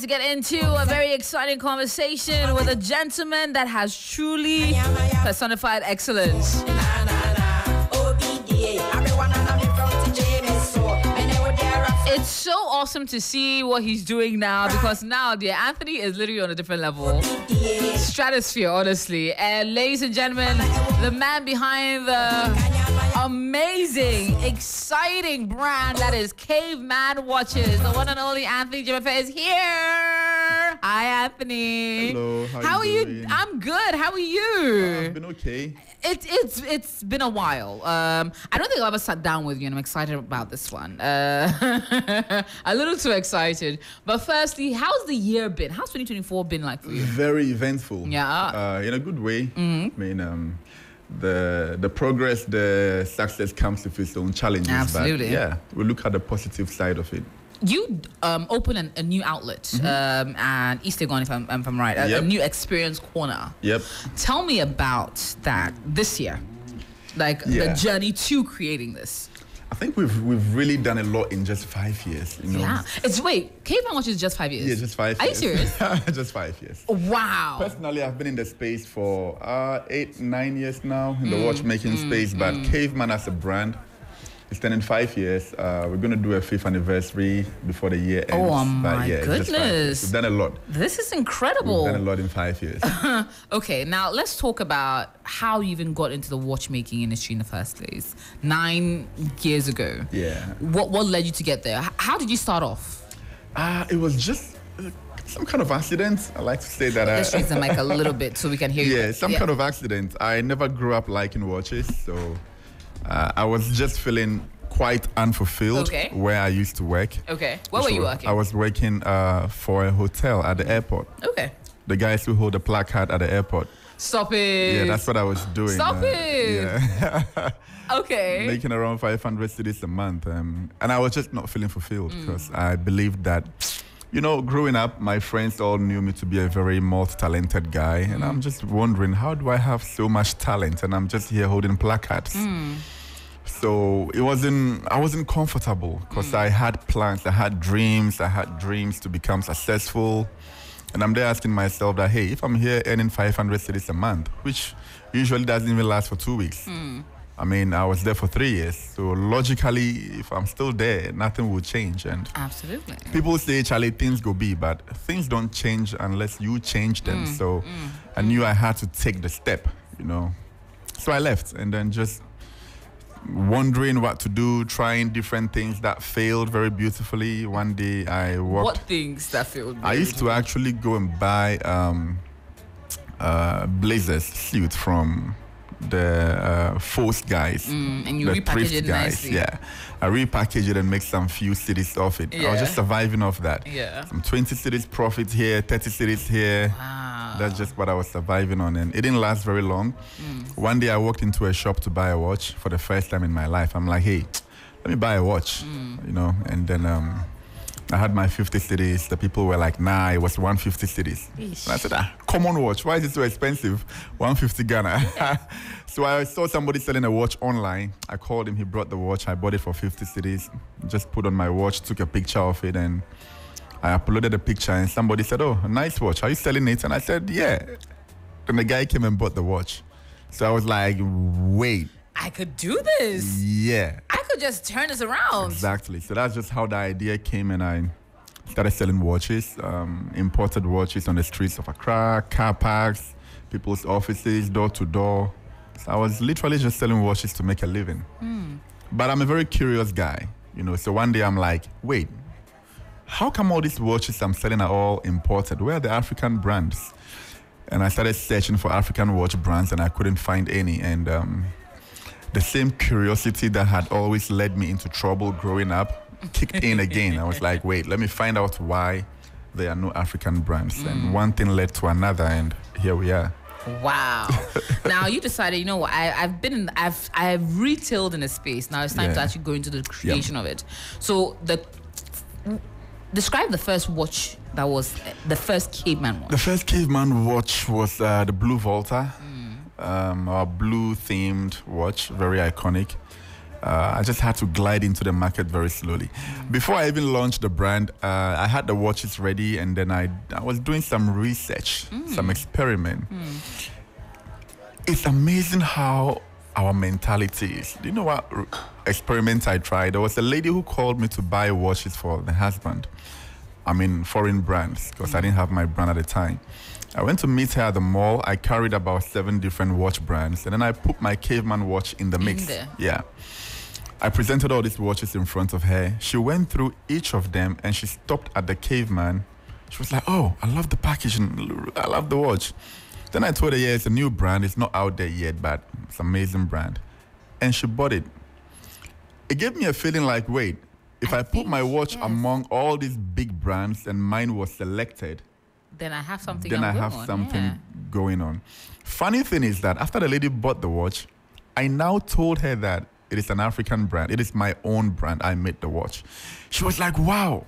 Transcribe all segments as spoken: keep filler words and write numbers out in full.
to get into a very exciting conversation with a gentleman that has truly personified excellence. It's so awesome to see what he's doing now, because now, dear Anthony is literally on a different level. Stratosphere, honestly. And ladies and gentlemen, the man behind the amazing, exciting brand that is Caveman Watches. The one and only Anthony Dzamefe is here. Hi, Anthony. Hello. How, how are you? Doing? I'm good. How are you? Uh, I've been okay. It's it's it's been a while. Um, I don't think I've ever sat down with you, and I'm excited about this one. Uh, a little too excited. But firstly, how's the year been? How's twenty twenty-four been like for you? Very eventful. Yeah. Uh, in a good way. Mm-hmm. I mean, um, the the progress, the success comes with its own challenges. Absolutely. But yeah, we we'll look at the positive side of it. You um, open an, a new outlet, mm-hmm. um, and East Egon, if I'm, if I'm right, a, yep. a new experience corner. Yep. Tell me about that this year, like yeah. the journey to creating this. I think we've we've really done a lot in just five years. You know? Yeah. It's wait, Caveman Watches is just five years. Yeah, just five. Are years. you serious? Just five years. Wow. Personally, I've been in the space for uh, eight, nine years now in mm, the watchmaking mm, space, but mm. Caveman as a brand. It's turning five years. Uh, we're going to do a fifth anniversary before the year ends. Oh, my yeah, goodness. We've done a lot. This is incredible. We've done a lot in five years. Okay, now let's talk about how you even got into the watchmaking industry in the first place. Nine years ago. Yeah. What, what led you to get there? How did you start off? Uh, it was just... Uh, Some kind of accident. I like to say that. Let's raise the mic a little bit so we can hear yeah, you. Yeah, some yeah. kind of accident. I never grew up liking watches, so... Uh, I was just feeling quite unfulfilled okay. where I used to work. Okay. What so were you working? I was working uh, for a hotel at the airport. Okay. The guys who hold the placard at the airport. Stop it. Yeah, that's what I was doing. Stop uh, it. Yeah. Okay. Making around five hundred cedis a month. Um, and I was just not feeling fulfilled because mm. I believed that, you know, growing up, my friends all knew me to be a very multi-talented guy. And mm. I'm just wondering, how do I have so much talent? And I'm just here holding placards. Mm. So it wasn't, I wasn't comfortable because mm. I had plans, I had dreams, I had dreams to become successful. And I'm there asking myself that, hey, if I'm here earning five hundred cedis a month, which usually doesn't even last for two weeks. Mm. I mean, I was there for three years. So logically, if I'm still there, nothing will change. And absolutely. People say, Charlie, things go be, but things don't change unless you change them. Mm, so mm, I knew I had to take the step, you know. So I left and then just wondering what to do, trying different things that failed very beautifully. One day I walked. What things that failed? I used to actually go and buy um, uh, blazers, suits from... the uh, force guys, mm, and you the repackage it guys. Nicely. Yeah, I repackage it and make some few cities off it. Yeah. I was just surviving off that. Yeah, some twenty cities profit here, thirty cities here. Wow, that's just what I was surviving on, and it didn't last very long. Mm. One day I walked into a shop to buy a watch for the first time in my life. I'm like, hey, let me buy a watch, mm. you know, and then um, I had my fifty cities. The people were like, nah, it was one hundred fifty cities. Eesh. And I said, ah, come on watch. Why is it so expensive? one hundred fifty Ghana. Yeah. So I saw somebody selling a watch online. I called him. He brought the watch. I bought it for fifty cities. Just put on my watch, took a picture of it, and I uploaded the picture. And somebody said, oh, nice watch. Are you selling it? And I said, yeah. And the guy came and bought the watch. So I was like, wait. I could do this. Yeah. I could just turn this around. Exactly. So that's just how the idea came, and I started selling watches, um, imported watches on the streets of Accra, car parks, people's offices, door to door. So I was literally just selling watches to make a living. Mm. But I'm a very curious guy, you know. So one day I'm like, wait, how come all these watches I'm selling are all imported? Where are the African brands? And I started searching for African watch brands, and I couldn't find any. And um, the same curiosity that had always led me into trouble growing up kicked in again. I was like, wait, let me find out why there are no African brands. Mm. And one thing led to another, and here we are. Wow. Now you decided, you know what, I, I've been in, I've, I've retailed in a space. Now it's time yeah. to actually go into the creation yep. of it. So the describe the first watch that was the first Caveman watch. The first Caveman watch was uh, the Blue Volta. Mm. Um, our blue themed watch, very iconic. Uh, I just had to glide into the market very slowly. Before I even launched the brand, uh, I had the watches ready, and then I, I was doing some research, mm. some experiment. Mm. It's amazing how our mentality is. Do you know what experiment I tried? There was a lady who called me to buy watches for the husband. I mean, foreign brands, because mm. I didn't have my brand at the time. I went to meet her at the mall. I carried about seven different watch brands, and then I put my Caveman watch in the mix. In there. Yeah. I presented all these watches in front of her. She went through each of them, and she stopped at the Caveman. She was like, oh, I love the packaging. I love the watch. Then I told her, yeah, it's a new brand. It's not out there yet, but it's an amazing brand. And she bought it. It gave me a feeling like, wait, if I, I put my watch yes. among all these big brands and mine was selected, then I have something Then I have on. something yeah. going on. Funny thing is that after the lady bought the watch, I now told her that it is an African brand. It is my own brand. I made the watch. She was like, wow,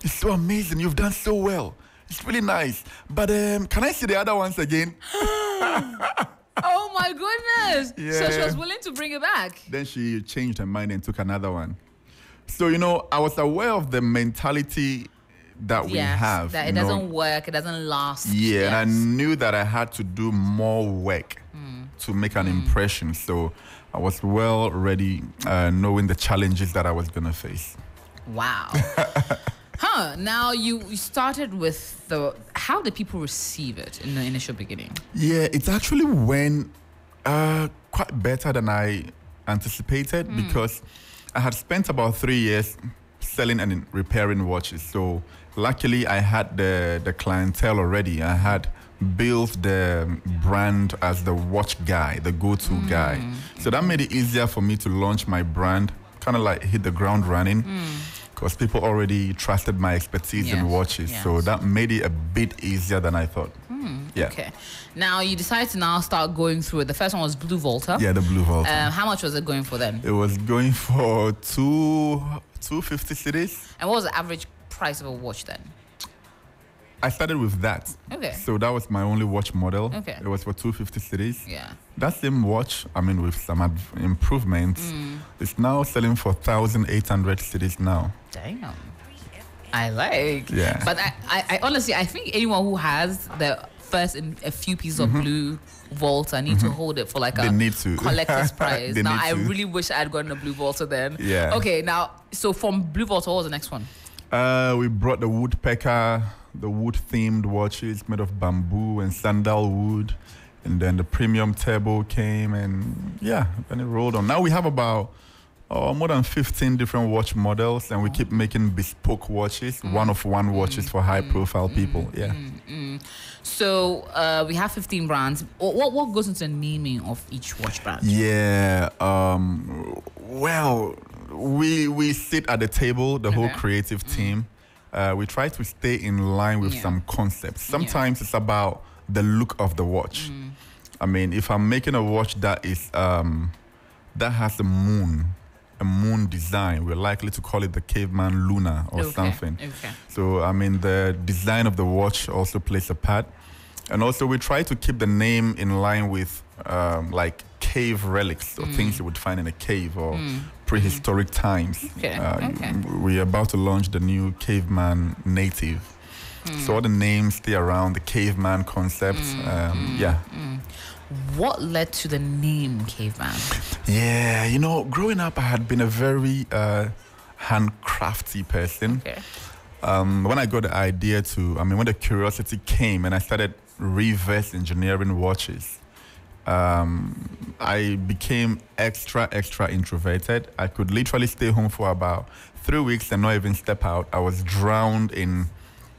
it's so amazing. You've done so well. It's really nice. But um, can I see the other ones again? Oh, my goodness. Yeah. So she was willing to bring it back. Then she changed her mind and took another one. So, you know, I was aware of the mentality that yes, we have. That it doesn't know. work. It doesn't last. Yeah, yes. And I knew that I had to do more work mm. to make an mm. impression. So I was well ready, uh, knowing the challenges that I was going to face. Wow. Huh. Now, you started with the... How did people receive it in the initial beginning? Yeah, it's actually went uh, quite better than I anticipated mm. because I had spent about three years selling and repairing watches. So luckily, I had the, the clientele already. I had built the brand as the watch guy, the go-to mm. guy. So that made it easier for me to launch my brand, kind of like hit the ground running. Mm. Because people already trusted my expertise yes, in watches. Yes. So that made it a bit easier than I thought. Hmm, yeah. Okay. Now, you decided to now start going through it. The first one was Blue Volta. Yeah, the Blue Volta. Um, how much was it going for then? It was going for two, two fifty cedis. And what was the average price of a watch then? I started with that. Okay. So that was my only watch model. Okay. It was for two fifty cedis. Yeah. That same watch, I mean, with some improvements, mm. it's now selling for one thousand eight hundred cedis now. Damn. I like. Yeah. But I, I, I honestly, I think anyone who has the first in a few pieces of mm-hmm. Blue Volta need mm-hmm. to hold it for like they a need to. collector's price. Now, I to. really wish I had gotten a Blue Volta then. Yeah. Okay, now, so from Blue Volta, what was the next one? Uh, we brought the Woodpecker, the wood-themed watches made of bamboo and sandal wood. And then the premium turbo came, and yeah, then it rolled on. Now we have about oh, more than fifteen different watch models, and we keep making bespoke watches, mm. one-of-one watches mm. for high-profile mm. people. Yeah. Mm. Mm. So uh, we have fifteen brands. What what goes into the naming of each watch brand? Yeah. Um, well, we we sit at the table, the okay. whole creative team. Mm. Uh, we try to stay in line with yeah. some concepts. Sometimes yeah. it's about the look of the watch. Mm. I mean, if I'm making a watch that is um, that has a moon, a moon design, we're likely to call it the Caveman Lunar or okay. something. Okay. So, I mean, the design of the watch also plays a part. And also, we try to keep the name in line with um, like cave relics or mm. things you would find in a cave or mm. prehistoric mm. times. Okay. Uh, okay. We're about to launch the new Caveman Native. Mm. So all the names stay around the caveman concept. Mm, um, mm, yeah. Mm. What led to the name Caveman? Yeah, you know, growing up, I had been a very uh, handcrafty person. Okay. Um, when I got the idea to, I mean, when the curiosity came and I started reverse engineering watches, um, I became extra, extra introverted. I could literally stay home for about three weeks and not even step out. I was drowned in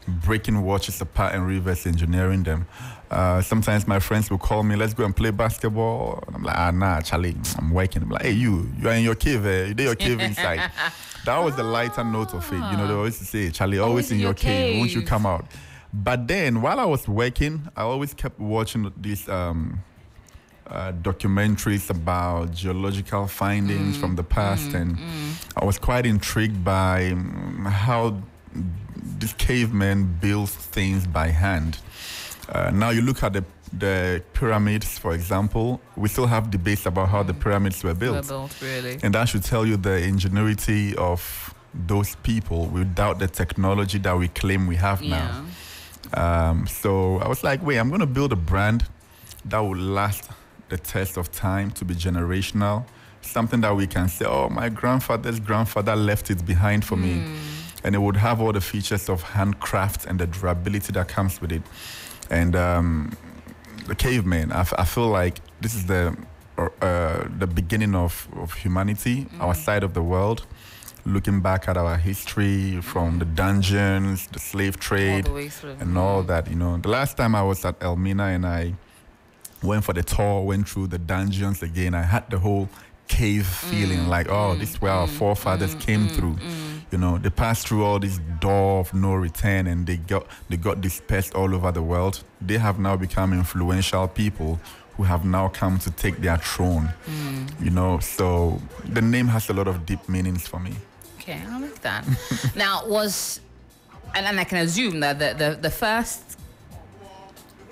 breaking watches apart and reverse engineering them. Uh, sometimes my friends will call me, let's go and play basketball. And I'm like, ah, nah, Charlie, I'm working. I'm like, hey, you, you are in your cave, eh? You did your cave inside. That was the lighter note of it. You know, they always say, Charlie, always, always in your, your cave. cave. Won't you come out? But then, while I was working, I always kept watching these um, uh, documentaries about geological findings mm, from the past. Mm, and mm. I was quite intrigued by um, how these cavemen built things by hand. Uh, now you look at the the pyramids, for example. We still have debates about how mm. the pyramids were built. Were built really. And that should tell you the ingenuity of those people without the technology that we claim we have yeah. now. Um, so I was like, wait, I'm going to build a brand that will last the test of time, to be generational. Something that we can say, oh, my grandfather's grandfather left it behind for mm. me. And it would have all the features of handcraft and the durability that comes with it. And um, the caveman, I, f I feel like this is the uh, the beginning of, of humanity, mm. our side of the world, looking back at our history from the dungeons, the slave trade, all the and all that. You know, the last time I was at Elmina and I went for the tour, went through the dungeons again, I had the whole cave feeling, mm, like, oh, mm, this is where mm, our forefathers mm, came mm, through. Mm. You know, they passed through all this door of no return, and they got they got dispersed all over the world. They have now become influential people who have now come to take their throne. Mm. You know, so the name has a lot of deep meanings for me. Okay, I like that. Now, was, and, and I can assume that the, the, the first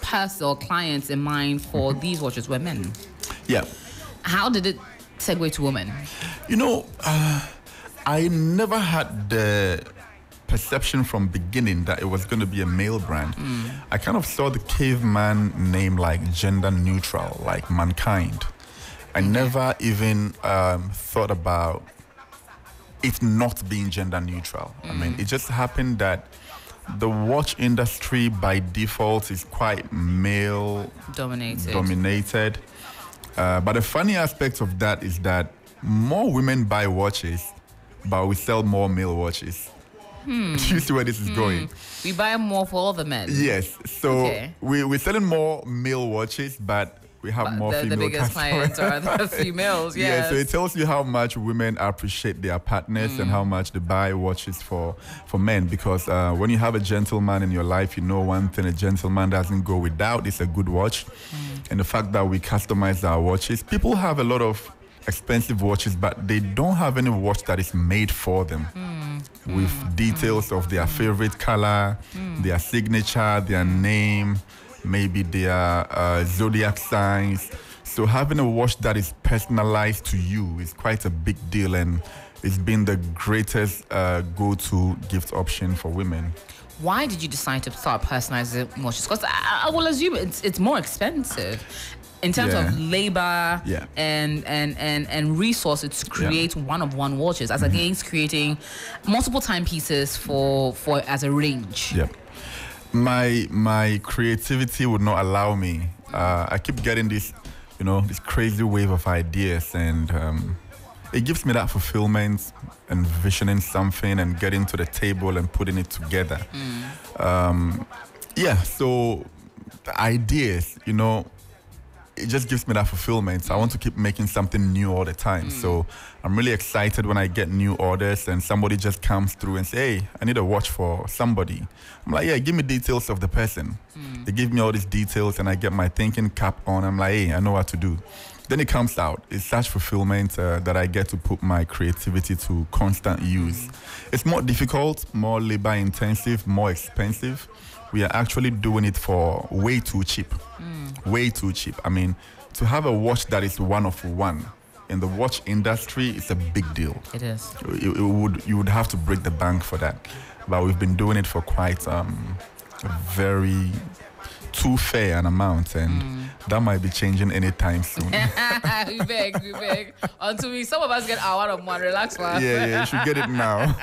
person or clients in mind for mm-hmm. these watches were men. Yeah. How did it segue to women? You know, uh, I never had the perception from beginning that it was going to be a male brand. Mm. I kind of saw the caveman name like gender neutral, like mankind. I never even um, thought about it not being gender neutral. Mm. I mean, it just happened that the watch industry by default is quite male dominated. dominated. Uh, but the funny aspect of that is that more women buy watches, but we sell more male watches. Hmm. Do you see where this is hmm. going? We buy more for all the men. Yes. So okay. we, we're selling more male watches, but we have but more the, female the biggest customers. Clients are the females, yes. Yeah, so it tells you how much women appreciate their partners mm. and how much they buy watches for, for men. Because uh, when you have a gentleman in your life, you know one thing a gentleman doesn't go without is a good watch. Mm. And the fact that we customize our watches, people have a lot of expensive watches, but they don't have any watch that is made for them mm. with mm. details mm. of their favorite color, mm. their signature, their name, maybe their uh, zodiac signs. So having a watch that is personalized to you is quite a big deal, and it's been the greatest uh, go-to gift option for women. Why did you decide to start personalizing watches? Because I, I will assume it's, it's more expensive in terms yeah. of labor yeah. and, and, and, and resources to create yeah. one-of-one watches as mm-hmm. against creating multiple timepieces for, for, as a range. Yeah. My my creativity would not allow me. Uh, I keep getting this, you know, this crazy wave of ideas, and um, it gives me that fulfillment, envisioning something and getting to the table and putting it together. Mm. Um, yeah, so the ideas, you know, it just gives me that fulfillment. So I want to keep making something new all the time. Mm. So I'm really excited when I get new orders and somebody just comes through and say, hey, I need a watch for somebody. I'm like, yeah, give me details of the person. Mm. They give me all these details and I get my thinking cap on. I'm like, hey, I know what to do. Then it comes out. It's such fulfillment uh, that I get to put my creativity to constant use. Mm. It's more difficult, more labor intensive, more expensive. We are actually doing it for way too cheap. Mm. Way too cheap. I mean, to have a watch that is one of one in the watch industry is a big deal. It is. It, it would, you would have to break the bank for that. But we've been doing it for quite um, a very too fair an amount, and mm. that might be changing anytime soon. we beg, we beg. Until we, some of us get our one of one, relax one. Yeah, yeah, you should get it now.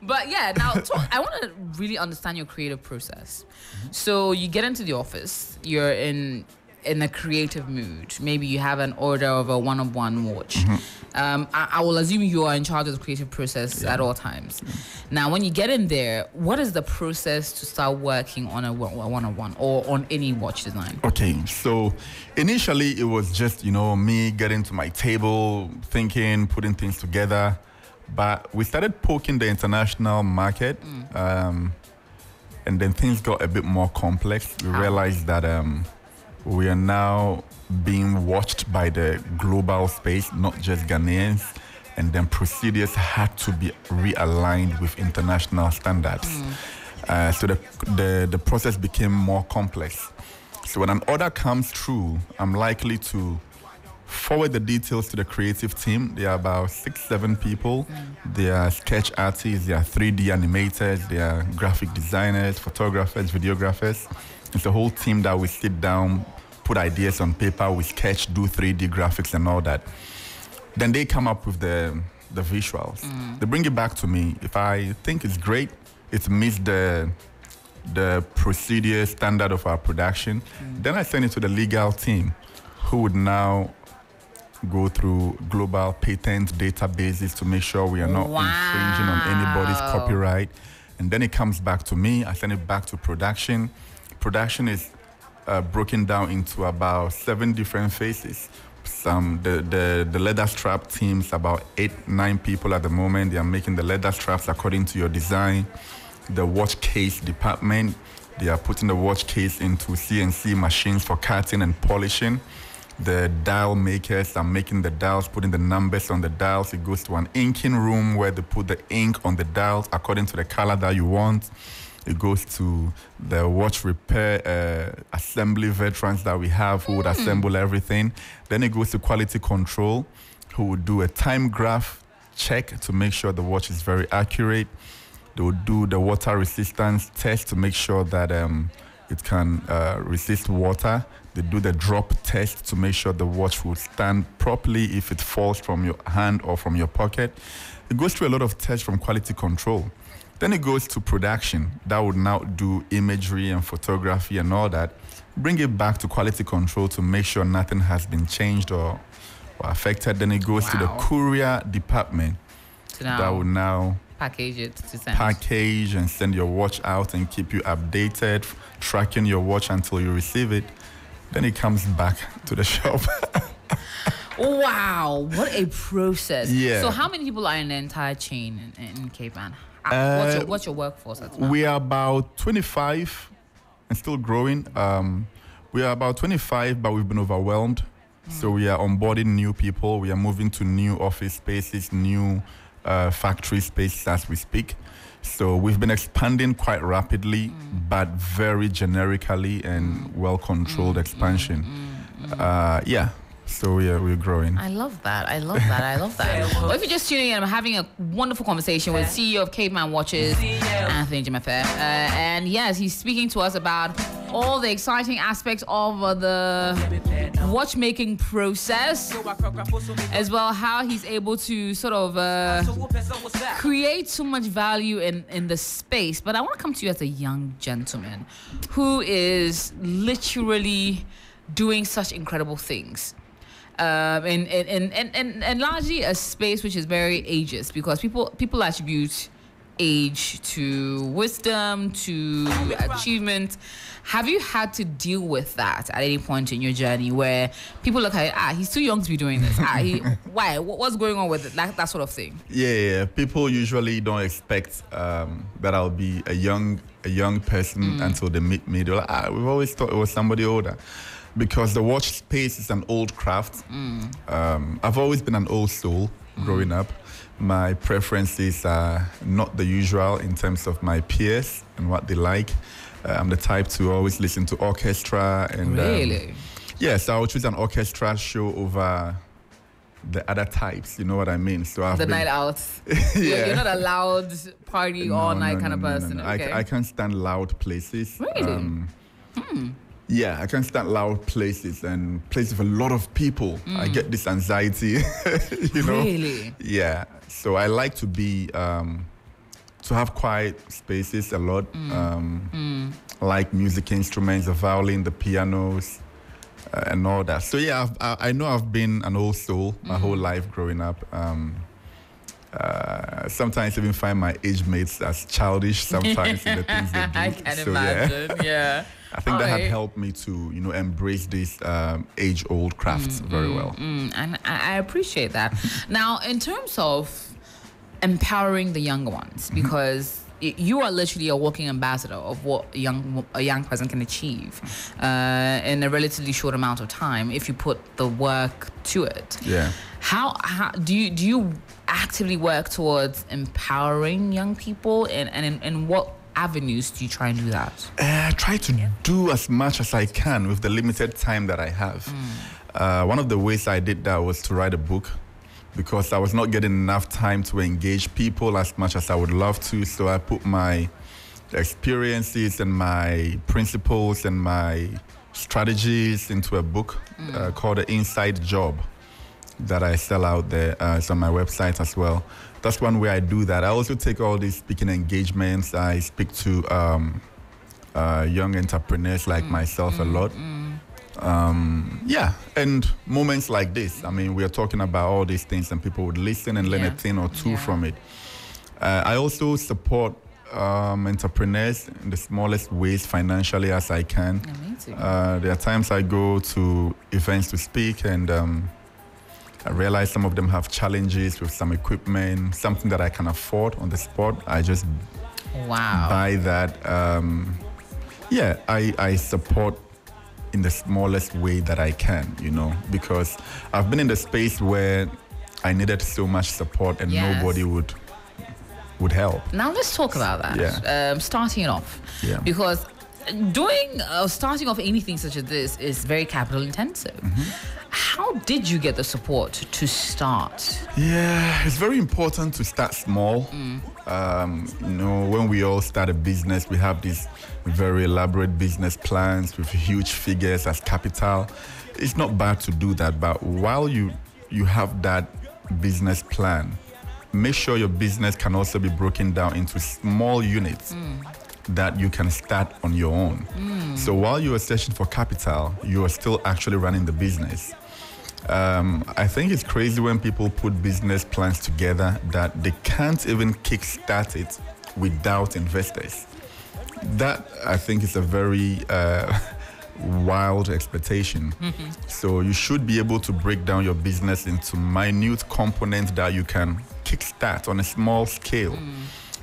But yeah, now talk, I want to really understand your creative process. Mm-hmm. So you get into the office, you're in in a creative mood. Maybe you have an order of a one of one watch. Mm-hmm. um, I, I will assume you are in charge of the creative process yeah. at all times. Mm-hmm. Now, when you get in there, what is the process to start working on a one of one or on any watch design? Okay, so initially it was just, you know, me getting to my table, thinking, putting things together. But we started poking the international market, mm. um, and then things got a bit more complex. We realized that um, we are now being watched by the global space, not just Ghanaians, and then procedures had to be realigned with international standards. Mm. Uh, so the, the, the process became more complex. So when an order comes through, I'm likely to forward the details to the creative team. There are about six, seven people. There are sketch artists, there are three D animators, there are graphic designers, photographers, videographers. It's a whole team that we sit down, put ideas on paper, we sketch, do three D graphics and all that. Then they come up with the, the visuals. Mm. They bring it back to me. If I think it's great, it meets the, the procedure standard of our production, mm. then I send it to the legal team, who would now go through global patent databases to make sure we are not wow. infringing on anybody's copyright. And then it comes back to me. I send it back to production. Production is uh, broken down into about seven different phases. Some the, the, the leather strap teams, about eight, nine people at the moment. They are making the leather straps according to your design. The watch case department, they are putting the watch case into C N C machines for cutting and polishing. The dial makers are making the dials, putting the numbers on the dials. It goes to an inking room where they put the ink on the dials according to the color that you want. It goes to the watch repair uh, assembly veterans that we have who would mm. assemble everything. Then it goes to quality control, who would do a time graph check to make sure the watch is very accurate. They would do the water resistance test to make sure that um, it can uh, resist water. They do the drop test to make sure the watch will stand properly if it falls from your hand or from your pocket. It goes through a lot of tests from quality control. Then it goes to production. That would now do imagery and photography and all that. Bring it back to quality control to make sure nothing has been changed or, or affected. Then it goes wow. to the courier department. So now that would now package it to send. Package and send your watch out and keep you updated, tracking your watch until you receive it. Then it comes back to the shop. Wow, what a process. Yeah. So how many people are in the entire chain in, in Cape Town? Uh, what's, your, what's your workforce at now? We are about twenty-five and still growing. Um, we are about twenty-five, but we've been overwhelmed. Mm. So we are onboarding new people. We are moving to new office spaces, new uh, factory spaces as we speak. So we've been expanding quite rapidly, mm. but very generically and well-controlled mm. expansion. Mm. Mm. Mm. Uh, yeah. So yeah, we're growing. I love that. I love that. I love that. Well, if you're just tuning in, I'm having a wonderful conversation with C E O of Caveman Watches, Anthony Dzamefe. Uh, and yes, he's speaking to us about all the exciting aspects of uh, the watchmaking process, as well how he's able to sort of uh, create so much value in, in the space. But I want to come to you as a young gentleman who is literally doing such incredible things. Um, and, and, and, and, and largely a space which is very ageist, because people people attribute age to wisdom, to achievement. Have you had to deal with that at any point in your journey where people look at it, ah, he's too young to be doing this. Ah, he, why? What's going on with it? That, that sort of thing. Yeah, yeah. People usually don't expect um, that I'll be a young a young person mm. until they meet me. They're like, ah, we've always thought it was somebody older. Because the watch space is an old craft. Mm. Um, I've always been an old soul growing mm. up. My preferences are not the usual in terms of my peers and what they like. Uh, I'm the type to always listen to orchestra. And, really? Um, yes, yeah, so I'll choose an orchestra show over the other types, you know what I mean? So I've the been, night out. Yeah. You're not a loud party no, all night no, kind no, of person. No, no. Okay. I, I can't stand loud places. Really? Um, hmm. Yeah, I can stand loud places and places with a lot of people. Mm. I get this anxiety, you know? Really? Yeah. So I like to be, um, to have quiet spaces a lot. Mm. Um, mm. Like music instruments, the violin, the pianos, uh, and all that. So yeah, I've, I, I know I've been an old soul my mm. whole life growing up. Um, Uh, sometimes even find my age mates as childish sometimes in the things they do. I can so, imagine, yeah. yeah. I think all that right. had helped me to, you know, embrace this um, age-old craft mm, very mm, well. Mm, and I appreciate that. Now, in terms of empowering the younger ones, because you are literally a walking ambassador of what a young, a young person can achieve uh, in a relatively short amount of time if you put the work to it. Yeah. How, how do you do you actively work towards empowering young people, and, and in, in what avenues do you try and do that? Uh, I try to do as much as I can with the limited time that I have. Mm. Uh, one of the ways I did that was to write a book, because I was not getting enough time to engage people as much as I would love to. So I put my experiences and my principles and my strategies into a book mm. uh, called The Inside Job that I sell out there. Uh, it's on my website as well. That's one way I do that. I also take all these speaking engagements. I speak to um, uh, young entrepreneurs like mm, myself mm, a lot. Mm. Um, yeah, and moments like this. I mean, we are talking about all these things and people would listen and learn yeah. a thing or two yeah. from it. Uh, I also support um, entrepreneurs in the smallest ways financially as I can. Amazing. Uh, there are times I go to events to speak and... Um, I realize some of them have challenges with some equipment, something that I can afford on the spot. I just wow. buy that. Um, yeah, I, I support in the smallest way that I can, you know, because I've been in the space where I needed so much support and yes. nobody would would help. Now let's talk about that, yeah. um, starting it off. Yeah. Because doing uh, starting off anything such as this is very capital intensive. Mm-hmm. How did you get the support to start? Yeah, it's very important to start small. Mm. Um, you know, when we all start a business, we have these very elaborate business plans with huge figures as capital. It's not bad to do that, but while you, you have that business plan, make sure your business can also be broken down into small units. Mm. That you can start on your own. Mm. So while you are searching for capital, you are still actually running the business. Um, I think it's crazy when people put business plans together that they can't even kickstart it without investors. That, I think, is a very uh, wild expectation. Mm-hmm. So you should be able to break down your business into minute components that you can kickstart on a small scale. Mm.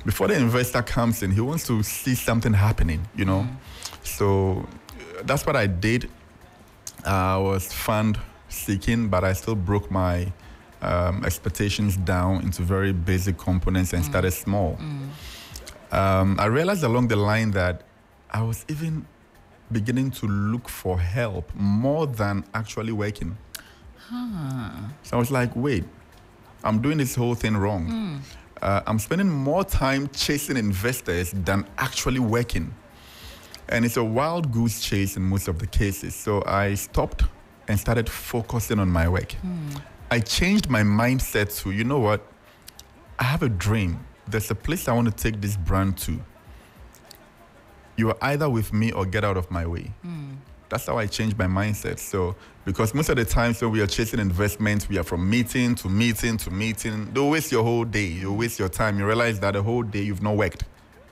Before the investor comes in, he wants to see something happening, you know. Mm. So that's what I did. I was fund seeking, but I still broke my um, expectations down into very basic components and mm. started small. Mm. Um, I realized along the line that I was even beginning to look for help more than actually working. Huh. So I was like, wait, I'm doing this whole thing wrong. Mm. Uh, I'm spending more time chasing investors than actually working. And it's a wild goose chase in most of the cases. So I stopped and started focusing on my work. Mm. I changed my mindset to, you know what? I have a dream. There's a place I want to take this brand to. You are either with me or get out of my way. Mm. That's how I changed my mindset. So, because most of the time, so we are chasing investments, we are from meeting to meeting to meeting. Don't waste your whole day. You waste your time. You realize that the whole day you've not worked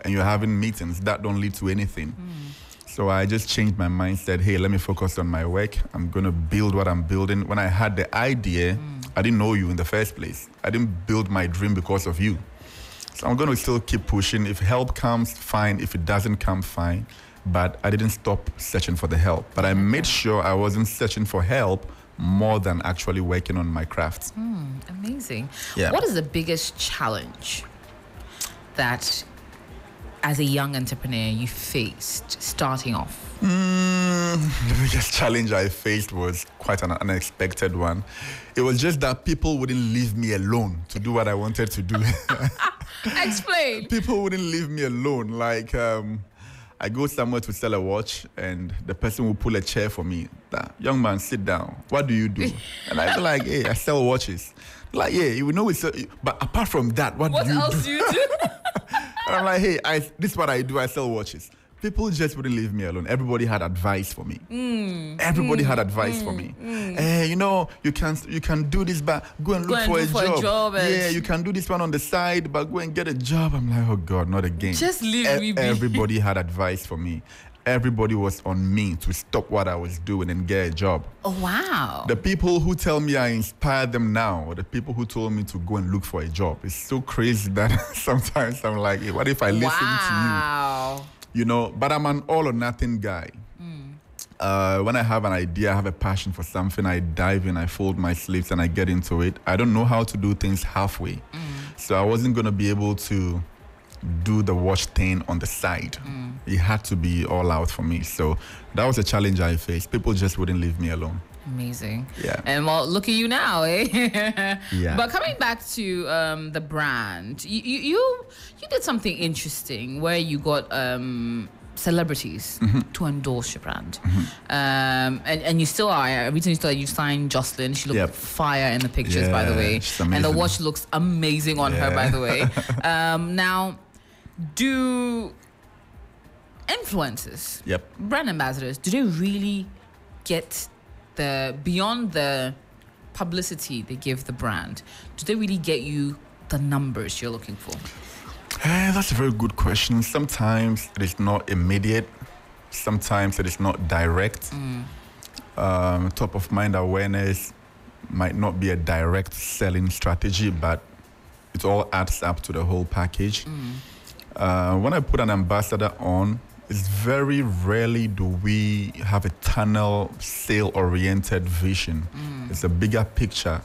and you're having meetings that don't lead to anything. Mm. So I just changed my mindset. Hey, let me focus on my work. I'm going to build what I'm building. When I had the idea, mm. I didn't know you in the first place. I didn't build my dream because of you. So I'm going to still keep pushing. If help comes, fine. If it doesn't come, fine. But I didn't stop searching for the help. But I made sure I wasn't searching for help more than actually working on my craft. Mm, amazing. Yeah. What is the biggest challenge that, as a young entrepreneur, you faced starting off? Mm, the biggest challenge I faced was quite an unexpected one. It was just that people wouldn't leave me alone to do what I wanted to do. Explain. People wouldn't leave me alone. Like... Um, I go somewhere to sell a watch and the person will pull a chair for me. Young man, sit down. What do you do? And I feel like, hey, I sell watches. Like, yeah, you know, we sell, but apart from that, what, what do you do? What else do you do? And I'm like, hey, I, this is what I do. I sell watches. People just wouldn't leave me alone. Everybody had advice for me. Mm, Everybody mm, had advice mm, for me. Mm. Hey, you know, you can you can do this, but go and go look and for, a, for job. a job. Yeah, you can do this one on the side, but go and get a job. I'm like, oh God, not again. Just leave e- me be. Everybody had advice for me. Everybody was on me to stop what I was doing and get a job. Oh, wow. The people who tell me I inspired them now, or the people who told me to go and look for a job, it's so crazy that sometimes I'm like, hey, what if I listen wow. to you? You know, but I'm an all or nothing guy. Mm. Uh, when I have an idea, I have a passion for something, I dive in, I fold my sleeves and I get into it. I don't know how to do things halfway. Mm. So I wasn't going to be able to do the watch thing on the side. Mm. It had to be all out for me. So that was a challenge I faced. People just wouldn't leave me alone. Amazing. Yeah. And well, look at you now, eh? Yeah. But coming back to um, the brand, you, you you did something interesting where you got um, celebrities mm-hmm. to endorse your brand. Mm-hmm. um, and, and you still are. I recently saw you signed Jocelyn. She looked yep. fire in the pictures, yeah, by the way. She's amazing. And the watch looks amazing on yeah. her, by the way. um, now, do influencers, yep. brand ambassadors, do they really get... The, beyond the publicity they give the brand, do they really get you the numbers you're looking for? Uh, that's a very good question. Sometimes it is not immediate. Sometimes it is not direct. Mm. Um, top of mind awareness might not be a direct selling strategy, but it all adds up to the whole package. Mm. Uh, when I put an ambassador on, it's very rarely do we have a tunnel sale-oriented vision. Mm. It's a bigger picture.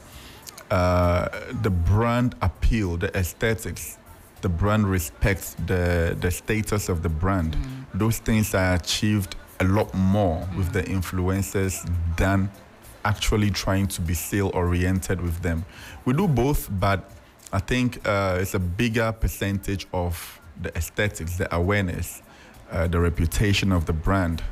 Uh, the brand appeal, the aesthetics, the brand respects the, the status of the brand. Mm. Those things are achieved a lot more mm. with the influencers than actually trying to be sale-oriented with them. We do both, but I think uh, it's a bigger percentage of the aesthetics, the awareness. Uh, the reputation of the brand,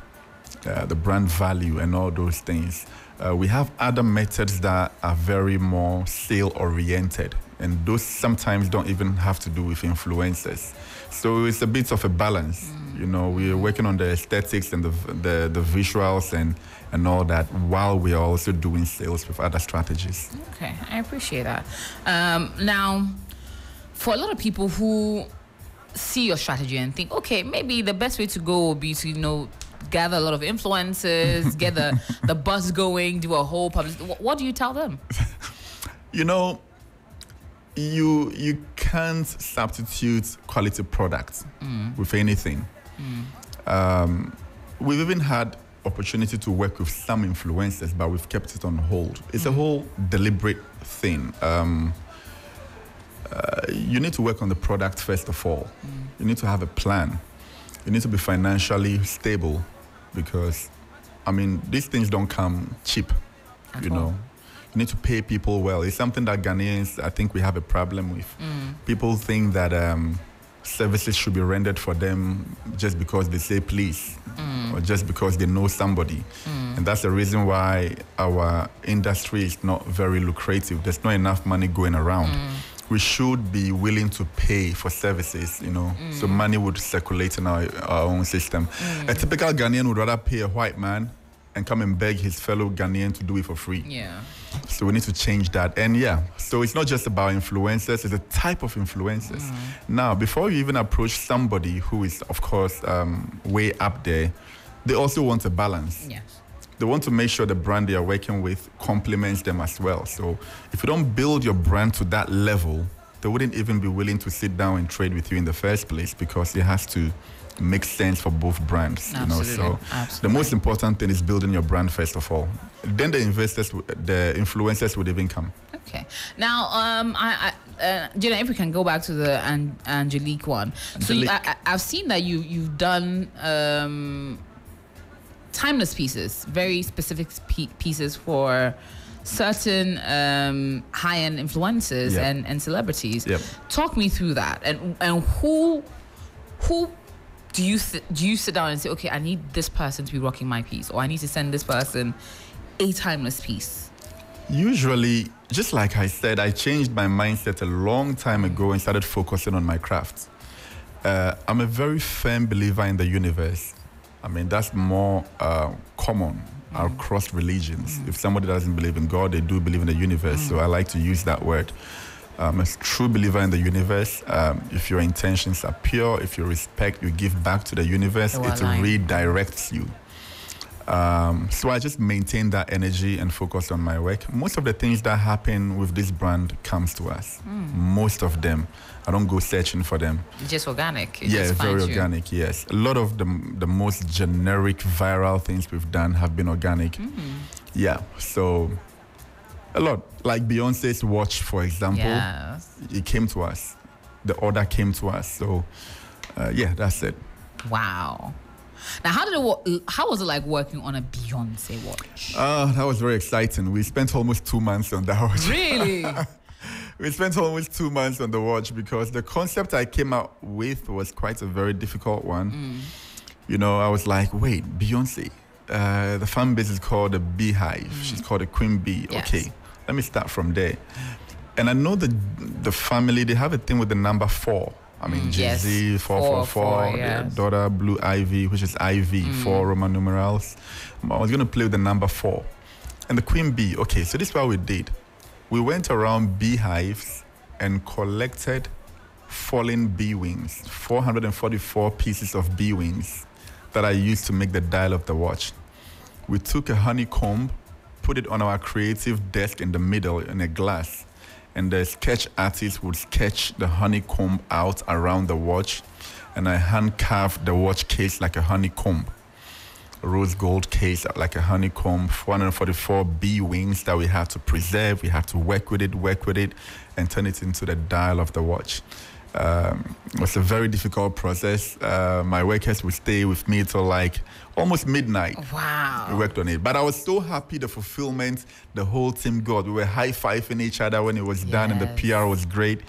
uh, the brand value and all those things. Uh, we have other methods that are very more sale-oriented, and those sometimes don't even have to do with influencers. So it's a bit of a balance. Mm. You know, we're working on the aesthetics and the, the, the visuals and, and all that while we're also doing sales with other strategies. Okay, I appreciate that. Um, now, for a lot of people who... see your strategy and think, okay, maybe the best way to go will be to, you know, gather a lot of influencers, get the, the bus going, do a whole publicity. What, what do you tell them? You know, you you can't substitute quality products mm. with anything. Mm. Um, we've even had opportunity to work with some influencers, but we've kept it on hold. It's mm. a whole deliberate thing. Um, Uh, you need to work on the product first of all. Mm. You need to have a plan. You need to be financially stable because, I mean, these things don't come cheap, At you all. know. You need to pay people well. It's something that Ghanaians, I think we have a problem with. Mm. People think that um, services should be rendered for them just because they say please mm. or just because they know somebody. Mm. And that's the reason why our industry is not very lucrative. There's not enough money going around. Mm. We should be willing to pay for services, you know, mm. so money would circulate in our, our own system. Mm. A typical Ghanaian would rather pay a white man and come and beg his fellow Ghanaian to do it for free. Yeah. So we need to change that. And yeah, so it's not just about influencers, it's the type of influencers. Mm. Now, before you even approach somebody who is, of course, um, way up there, they also want a balance. Yes. They want to make sure the brand they are working with complements them as well. So if you don't build your brand to that level, they wouldn't even be willing to sit down and trade with you in the first place because it has to make sense for both brands. Absolutely. You know? So Absolutely. The most important thing is building your brand first of all. Then the investors, the influencers would even come. Okay. Now, um, I, I, uh, you know, if we can go back to the An Angelique one. Angelique. So you, I, I've seen that you, you've done... Um, timeless pieces, very specific pieces for certain um, high-end influencers yep. and, and celebrities. Yep. Talk me through that, and and who who do you do you sit down and say, okay, I need this person to be rocking my piece, or I need to send this person a timeless piece? Usually, just like I said, I changed my mindset a long time ago and started focusing on my craft. Uh, I'm a very firm believer in the universe. I mean, that's more uh, common mm. across religions. Mm. If somebody doesn't believe in God, they do believe in the universe. Mm. So I like to use that word. I'm a true believer in the universe. Um, if your intentions are pure, if you respect, you give back to the universe, so it redirects you. Um, so I just maintain that energy and focus on my work. Most of the things that happen with this brand comes to us. Mm. Most of them. I don't go searching for them. Just organic. It yeah, just very organic, you. yes. A lot of the, the most generic viral things we've done have been organic. Mm. Yeah, so a lot. Like Beyonce's watch, for example, yes. it came to us. the order came to us. So, uh, yeah, that's it. Wow. Now, how did it, how was it like working on a Beyonce watch? Uh, that was very exciting. We spent almost two months on that watch. Really? We spent almost two months on the watch because the concept I came up with was quite a very difficult one. Mm. You know, I was like, wait, Beyonce. Uh, the fan base is called a beehive. Mm. She's called a queen bee. Yes. Okay, let me start from there. And I know the the family, they have a thing with the number four. I mean, mm. Jay-Z, yes. four four four, their daughter, Blue Ivy, which is Ivy, mm. four Roman numerals. I was going to play with the number four. And the queen bee, okay, so this is what we did. We went around beehives and collected fallen bee wings, four hundred forty-four pieces of bee wings that I used to make the dial of the watch. We took a honeycomb, put it on our creative desk in the middle in a glass, and the sketch artist would sketch the honeycomb out around the watch, and I hand-carved the watch case like a honeycomb, a rose gold case like a honeycomb, four hundred forty-four bee wings that we had to preserve. We had to work with it, work with it, and turn it into the dial of the watch. Um, it was a very difficult process. Uh, my workers would stay with me till like almost midnight. Wow. We worked on it. But I was so happy, the fulfillment, the whole team got. We were high-fiving each other when it was yes. done, and the P R was great.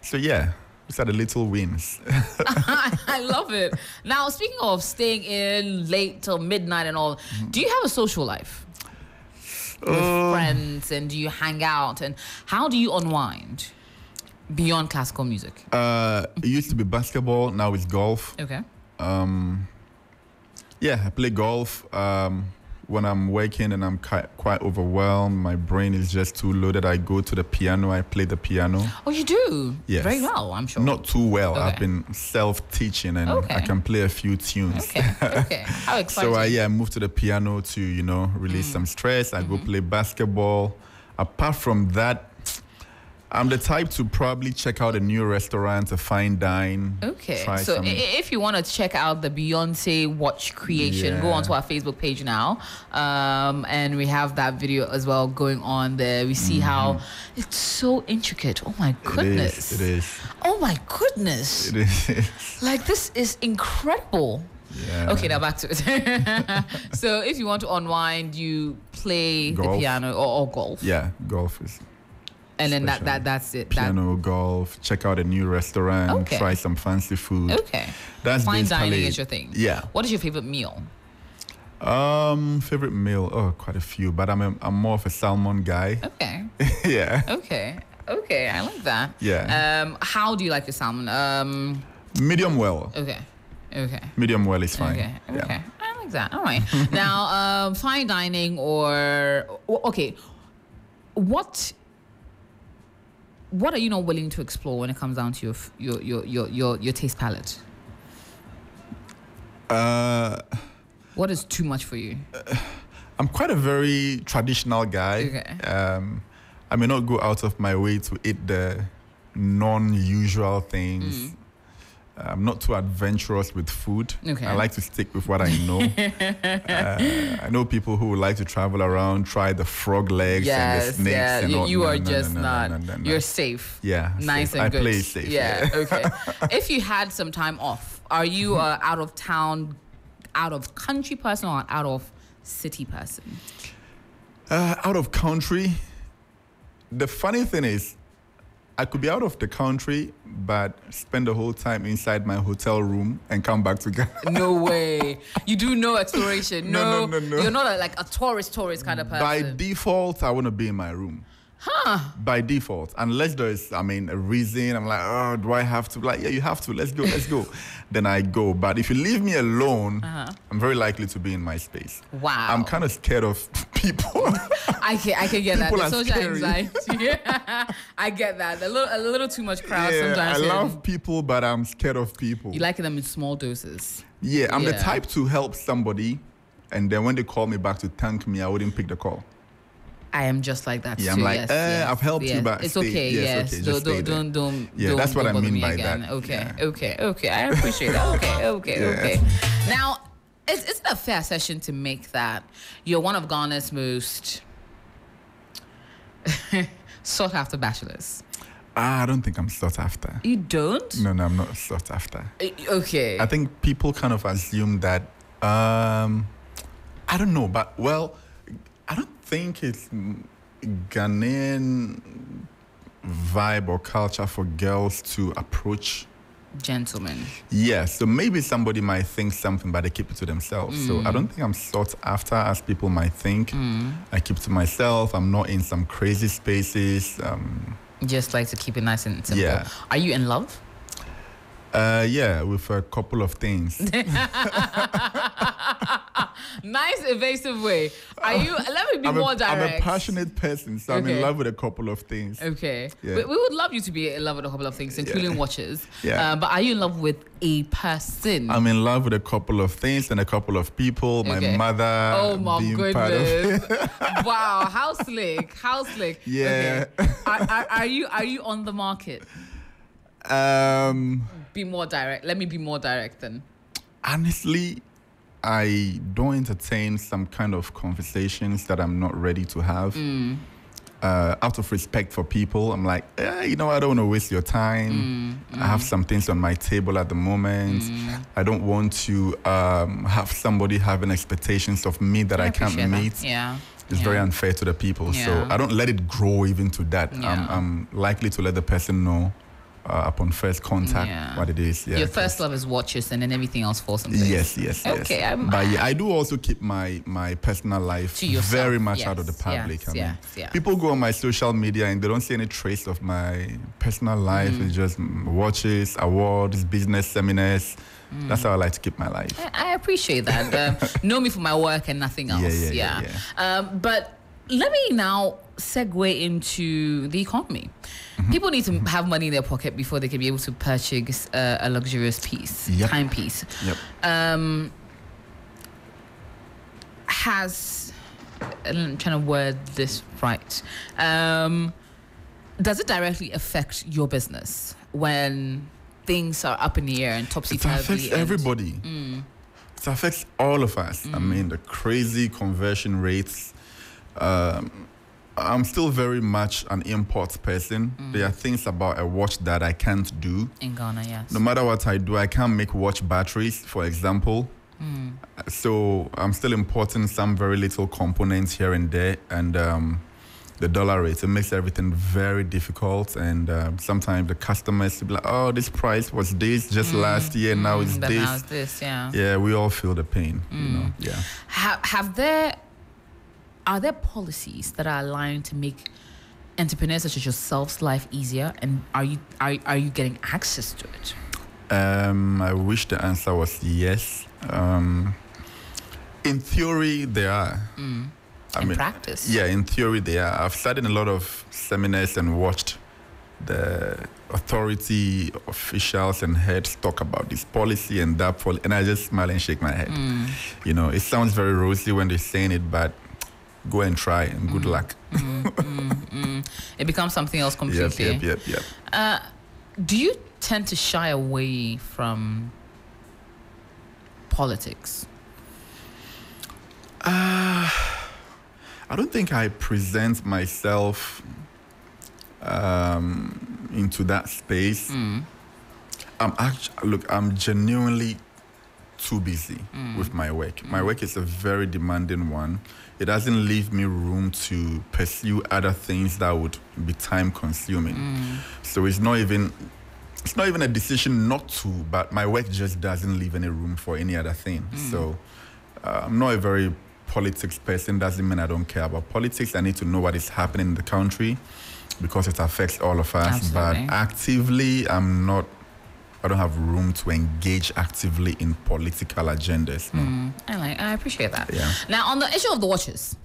So, yeah, these are the little wins. I love it. Now, speaking of staying in late till midnight and all, do you have a social life with uh, friends, and do you hang out, and how do you unwind? Beyond classical music? Uh, it used to be basketball. Now it's golf. Okay. Um, yeah, I play golf. Um, when I'm working and I'm quite overwhelmed, my brain is just too loaded, I go to the piano. I play the piano. Oh, you do? Yes. Very well, I'm sure. Not too well. Okay. I've been self-teaching, and okay. I can play a few tunes. Okay, okay. How exciting. So, uh, yeah, I moved to the piano to, you know, release mm. some stress. I mm-hmm. go play basketball. Apart from that, I'm the type to probably check out a new restaurant, a fine dine. Okay. So some... if you want to check out the Beyonce watch creation, yeah. go onto our Facebook page now. Um, and we have that video as well going on there. We see mm-hmm. how it's so intricate. Oh, my goodness. It is. It is. Oh, my goodness. It is. Like, this is incredible. Yeah. Okay, now back to it. So if you want to unwind, you play golf. the piano or, or golf. Yeah, golf is... And then that, that that's it. Piano, that. golf, check out a new restaurant, okay. try some fancy food. Okay. That's Fine dining is your thing. Yeah. What is your favorite meal? Um, favorite meal? Oh, quite a few. But I'm a, I'm more of a salmon guy. Okay. yeah. Okay. Okay. I like that. Yeah. Um, how do you like your salmon? Um, medium well. Okay. Okay. Medium well is fine. Okay. Okay. Yeah. I like that. All right. Now, um, fine dining or okay, what? What are you not willing to explore when it comes down to your your your your your, your taste palette? Uh, what is too much for you? Uh, I'm quite a very traditional guy. Okay. Um, I may not go out of my way to eat the non-usual things. Mm. I'm not too adventurous with food. Okay. I like to stick with what I know. uh, I know people who like to travel around, try the frog legs yes, and the snakes. Yeah. And you, all. you no, are no, just no, no, not. No, no, no, no. You're safe. Yeah. Nice safe. and good. I play safe. Yeah. yeah. Okay. If you had some time off, are you uh, out of town, out of country person, or out of city person? Uh, out of country. The funny thing is, I could be out of the country, but spend the whole time inside my hotel room and come back to Ghana. No way. You do no exploration. No, no, no, no, no. You're not a, like a tourist, tourist kind of person. By default, I want to be in my room. Huh. By default. Unless there is, I mean, a reason. I'm like, oh, do I have to? Like, yeah, you have to. Let's go, let's go. Then I go. But if you leave me alone, uh-huh. I'm very likely to be in my space. Wow. I'm kind of scared of people. I can, I can get people that. The social scary. anxiety. Yeah. I get that. A little, a little too much crowd yeah, sometimes. I love people, but I'm scared of people. You like them in small doses. Yeah, I'm yeah. the type to help somebody, and then when they call me back to thank me, I wouldn't pick the call. I am just like that yeah, too. Yeah, I'm like, yes, uh, yes, I've helped yes. you, but it's stay. okay. Yes, yes. Okay, just don't, don't, don't, yeah, don't. That's what don't I mean me by again. that. Okay, yeah. okay, okay. I appreciate that. Okay, okay, yeah. okay. Now, it's it's a fair session to make that you're one of Ghana's most sought after bachelors. I don't think I'm sought after. You don't? No, no, I'm not sought after. Okay. I think people kind of assume that, um, I don't know, but, well, I don't think it's Ghanaian vibe or culture for girls to approach gentlemen. Yeah, so maybe somebody might think something, but they keep it to themselves. Mm. So I don't think I'm sought after as people might think. Mm. I keep to myself. I'm not in some crazy spaces. Um, Just like to keep it nice and simple. Yeah. Are you in love? Uh, yeah, with a couple of things. Nice evasive way. Are you? Let me be I'm more a, direct. I'm a passionate person, so okay. I'm in love with a couple of things. Okay. Yeah. We, we would love you to be in love with a couple of things, including yeah. watches. Yeah. Uh, but are you in love with a person? I'm in love with a couple of things and a couple of people. My okay. mother. Oh my being goodness! Wow, how slick! How slick! Yeah. Okay. Are, are, are you? Are you on the market? Um, be more direct. Let me be more direct then. Honestly, I don't entertain some kind of conversations that I'm not ready to have. Mm. Uh, out of respect for people, I'm like, eh, you know, I don't want to waste your time. Mm. I have some things on my table at the moment. Mm. I don't want to um, have somebody having expectations of me that I, I can't meet. That. Yeah. It's yeah. very unfair to the people. Yeah. So I don't let it grow even to that. Yeah. I'm, I'm likely to let the person know Uh, upon first contact, yeah. what it is. Yeah, your first love is watches, and then everything else falls in place. Yes, yes, yes. Okay, I'm, but yeah, I do also keep my my personal life to yourself, very much yes, out of the public. Yes, I mean, yes, yes. People go on my social media and they don't see any trace of my personal life. Mm. It's just watches, awards, business seminars. Mm. That's how I like to keep my life. I, I appreciate that. um, know me for my work and nothing else. Yeah, yeah, yeah. yeah, yeah. Um, but let me now segue into the economy. Mm-hmm. People need to mm-hmm. have money in their pocket before they can be able to purchase uh, a luxurious piece, yep. timepiece. Yep. Um, has, I'm trying to word this right. Um, does it directly affect your business when things are up in the air and topsy-turvy? It affects everybody. Mm. It affects all of us. Mm. I mean, the crazy conversion rates. Um, I'm still very much an import person. Mm. There are things about a watch that I can't do. In Ghana, yes. No matter what I do, I can't make watch batteries, for example. Mm. So I'm still importing some very little components here and there. And um, the dollar rate, it makes everything very difficult. And uh, sometimes the customers will be like, oh, this price was this just mm. last year. Mm. Now it's but this. Now it's this, yeah. Yeah, we all feel the pain, mm. you know, yeah. Ha have there... Are there policies that are aligned to make entrepreneurs such as yourselves life easier, and are you are, are you getting access to it? Um, I wish the answer was yes. Um, in theory, there are. Mm. I in mean, practice? Yeah, in theory, there are. I've sat in a lot of seminars and watched the authority officials and heads talk about this policy and that policy, and I just smile and shake my head. Mm. You know, it sounds very rosy when they're saying it, but go and try and good mm, luck. Mm, mm, mm. It becomes something else completely. Yep, yep, yep, yep. Uh, do you tend to shy away from politics? Uh, I don't think I present myself um, into that space. Mm. I'm actually, look, I'm genuinely too busy mm. with my work. Mm. My work is a very demanding one. It doesn't leave me room to pursue other things that would be time consuming. Mm. So it's not even it's not even a decision not to, but my work just doesn't leave any room for any other thing. Mm. So uh, I'm not a very politics person. Doesn't mean I don't care about politics. I need to know what is happening in the country because it affects all of us. Absolutely. But actively, I'm not I don't have room to engage actively in political agendas. No. Mm, I like. I appreciate that. Yeah. Now, on the issue of the watches,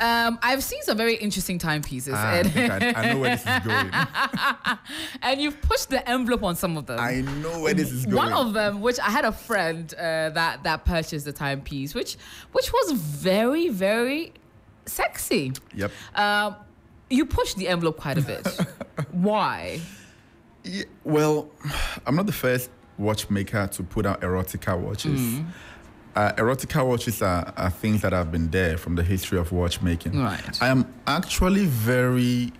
um, I've seen some very interesting timepieces. Ah, and I, I know where this is going. And you've pushed the envelope on some of them. I know where this is going. One of them, which I had a friend uh, that that purchased a timepiece, which which was very very sexy. Yep. Um, you pushed the envelope quite a bit. Why? Yeah, well, I'm not the first watchmaker to put out erotica watches. Mm. Uh, erotica watches are, are things that have been there from the history of watchmaking. Right. I am actually very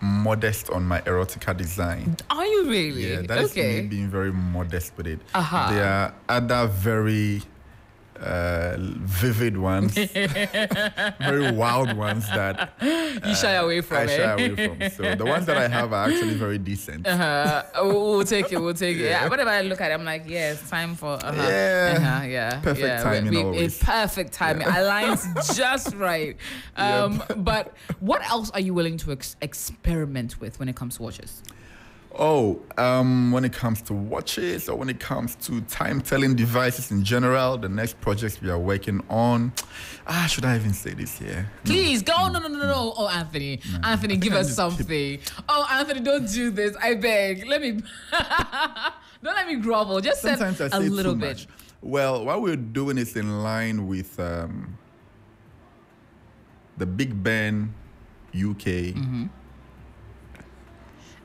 modest on my erotica design. Are you really? Yeah, that okay. is me being very modest with it. Uh-huh. There are other very uh, vivid ones, very wild ones that uh, you shy away from. I it. shy away from. So the ones that I have are actually very decent. Uh-huh. We'll take it. We'll take yeah. it. Yeah. Whenever I look at it, I'm like, yeah, it's time for. Uh-huh. Yeah. Uh-huh. Yeah. Perfect yeah. timing we, we, always. Perfect timing. Yeah. Aligns just right. Um, yeah. But what else are you willing to ex experiment with when it comes to watches? Oh, um, when it comes to watches or when it comes to time-telling devices in general, the next projects we are working on. Ah, should I even say this here? Please, go. No, no, no, no, no. Oh, Anthony. No, Anthony, give us something. Keep... Oh, Anthony, don't do this. I beg. Let me... Don't let me grovel. Just send Sometimes I say a little bit. Much. Well, what we're doing is in line with um, the Big Ben U K... Mm-hmm.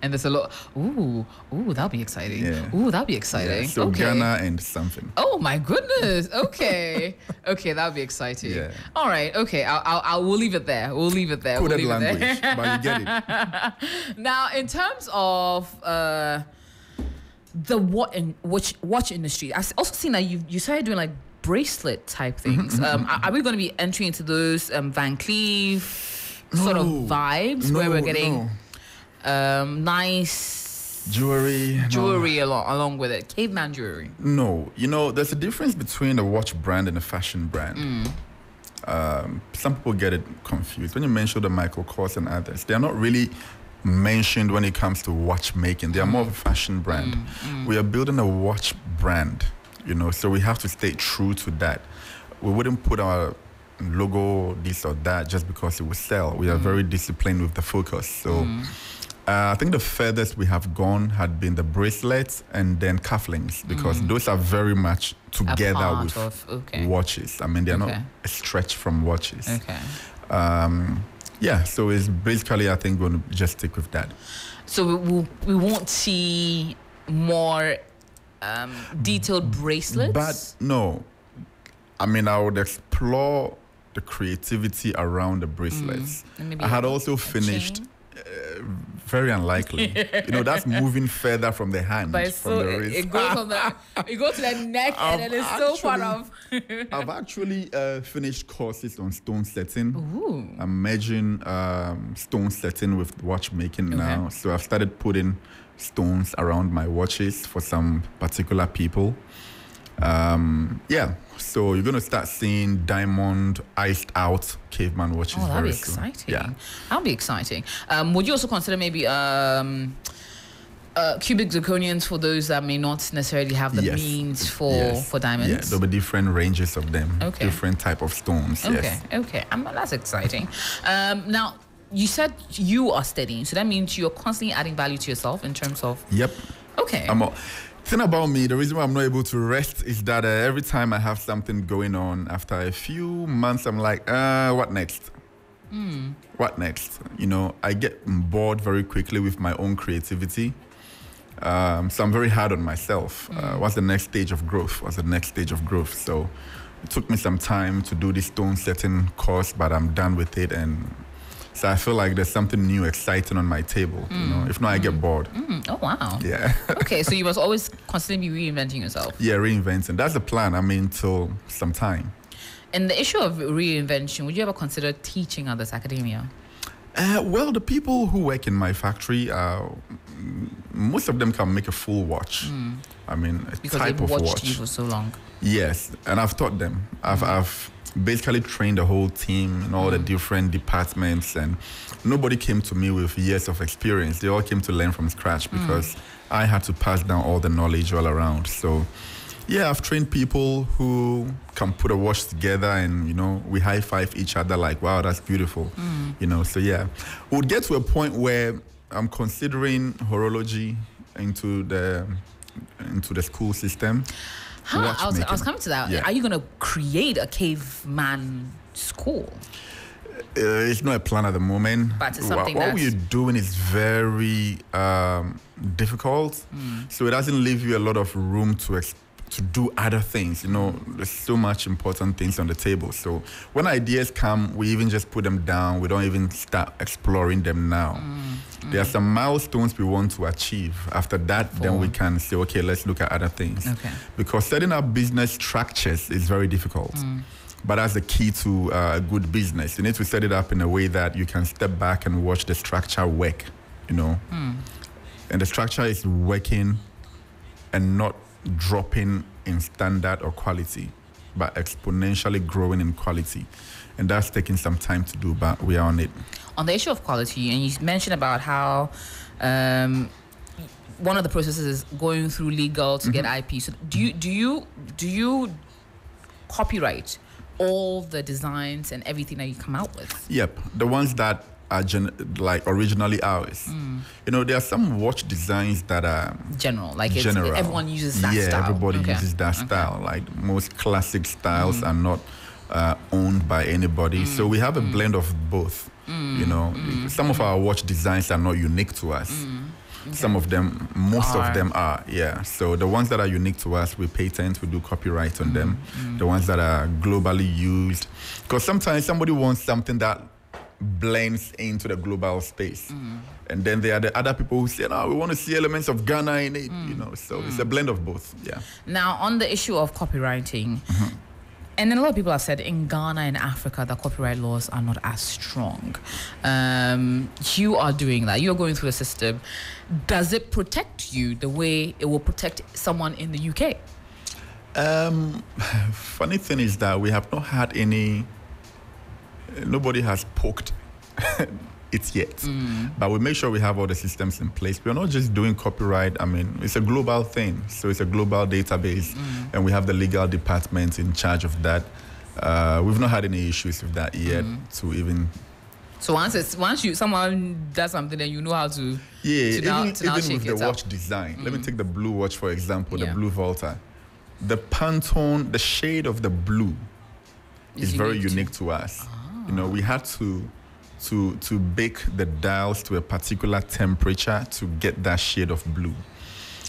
And there's a lot. Ooh, ooh, that'll be exciting. Yeah. Ooh, that'll be exciting. Yeah, so okay. Ghana and something. Oh my goodness. Okay. Okay, that'll be exciting. Yeah. All right. Okay. I'll, I'll, I'll we'll leave it there. We'll leave it there. Coded we'll leave language, it there. But you get it. Now, in terms of uh, the what in watch watch industry, I've also seen that you you started doing like bracelet type things. Mm-hmm, um, mm-hmm. Are we going to be entering into those um, Van Cleef no, sort of vibes no, where we're getting? No. Um, nice jewelry, jewelry no. along along with it, caveman jewelry. No, you know, there's a difference between a watch brand and a fashion brand. Mm. Um, some people get it confused when you mention the Michael Kors and others. They are not really mentioned when it comes to watchmaking. They are more of a fashion brand. Mm, mm. We are building a watch brand, you know, so we have to stay true to that. We wouldn't put our logo this or that just because it will sell. We are mm. very disciplined with the focus. So. Mm. Uh, I think the furthest we have gone had been the bracelets and then cufflinks because mm. those are very much together with of, okay. watches. I mean, they're okay. not a stretch from watches. Okay. Um, yeah, so it's basically, I think, going to just stick with that. So we, we'll, we won't see more um, detailed bracelets? But no. I mean, I would explore the creativity around the bracelets. Mm. I had also finished... Chain? Uh, very unlikely. You know, that's moving further from the hand. But it's from so, the wrist. It goes on the, it goes to the neck I've and then it's actually, so far off. I've actually uh, finished courses on stone setting. Ooh. I'm merging um, stone setting with watchmaking okay. now. So I've started putting stones around my watches for some particular people. Um, yeah, so you're going to start seeing diamond iced out caveman watches oh, very soon. That'll be exciting. Yeah. That'll be exciting. Um, would you also consider maybe um, uh, cubic zirconians for those that may not necessarily have the yes. means for, yes. for diamonds? Yeah, there'll be different ranges of them, okay. different type of stones. Okay, yes. okay. Um, that's exciting. Um, now, you said you are studying, so that means you're constantly adding value to yourself in terms of... Yep. Okay. I'm all, thing about me, the reason why I'm not able to rest is that uh, every time I have something going on, after a few months, I'm like, uh, what next? Mm. What next? You know, I get bored very quickly with my own creativity. Um, so I'm very hard on myself. Mm. Uh, what's the next stage of growth? What's the next stage of growth? So it took me some time to do this stone setting course, but I'm done with it. And so I feel like there's something new, exciting on my table. Mm. You know, if not, mm. I get bored. Mm. Oh wow! Yeah. Okay, so you must always constantly be reinventing yourself. Yeah, reinventing. That's the plan. I mean, till some time. And the issue of reinvention, would you ever consider teaching others academia? Uh, well, the people who work in my factory, uh, most of them can make a full watch. Mm. I mean, a because type of watch. Because they've watched you for so long. Yes, and I've taught them. I've, mm. I've. basically trained the whole team in all the different departments, and nobody came to me with years of experience. They all came to learn from scratch because mm. I had to pass down all the knowledge all around. So yeah, I've trained people who can put a watch together, and you know, we high five each other like, wow, that's beautiful. Mm. You know, so yeah, we'll get to a point where I'm considering horology into the into the school system. Huh, I was, I was coming to that. Yeah. Are you going to create a caveman school? Uh, it's not a plan at the moment. But it's something What, what we're doing is very um, difficult. Mm. So it doesn't leave you a lot of room to explore. To do other things, you know, there's so much important things on the table. So when ideas come, we even just put them down. We don't even start exploring them now. Mm, mm. There are some milestones we want to achieve. After that, Four. then we can say, okay, let's look at other things. Okay. Because setting up business structures is very difficult. Mm. But that's the key to uh, a good business. You need to set it up in a way that you can step back and watch the structure work, you know. Mm. And the structure is working and not dropping in standard or quality, but exponentially growing in quality. And that's taking some time to do, but we are on it. On the issue of quality, and you mentioned about how um, one of the processes is going through legal to mm-hmm. get I P. So do you do you do you copyright all the designs and everything that you come out with? Yep, the ones that are gen- like originally ours. Mm. You know, there are some watch designs that are general, like general. It's, everyone uses that yeah, style. Yeah, everybody okay. uses that okay. style. Like most classic styles mm. are not uh, owned by anybody. Mm. So we have a mm. blend of both. Mm. You know, mm. some of our watch designs are not unique to us. Mm. Okay. Some of them, most are. of them are, yeah. So the ones that are unique to us, we patent, we do copyright on mm. them. Mm. The ones that are globally used. Because sometimes somebody wants something that blends into the global space. Mm. And then there are the other people who say, no, we want to see elements of Ghana in it, mm. you know. So mm. it's a blend of both, yeah. Now, on the issue of copywriting, mm-hmm. and then a lot of people have said in Ghana and Africa that copyright laws are not as strong. Um, you are doing that. You're going through a system. Does it protect you the way it will protect someone in the U K? Um, funny thing is that we have not had any... Nobody has poked it yet. Mm. But we make sure we have all the systems in place. We're not just doing copyright. I mean, it's a global thing. So it's a global database. Mm. And we have the legal department in charge of that. Uh, we've not had any issues with that yet mm. to even... So once it's once you someone does something, then you know how to... Yeah, to even, now, to now even shake with it the up. watch design. Mm. Let me take the blue watch, for example, yeah. the Blue Volta. The Pantone, the shade of the blue is, is unique very unique to, to us. Oh. You know, we had to to to bake the dials to a particular temperature to get that shade of blue.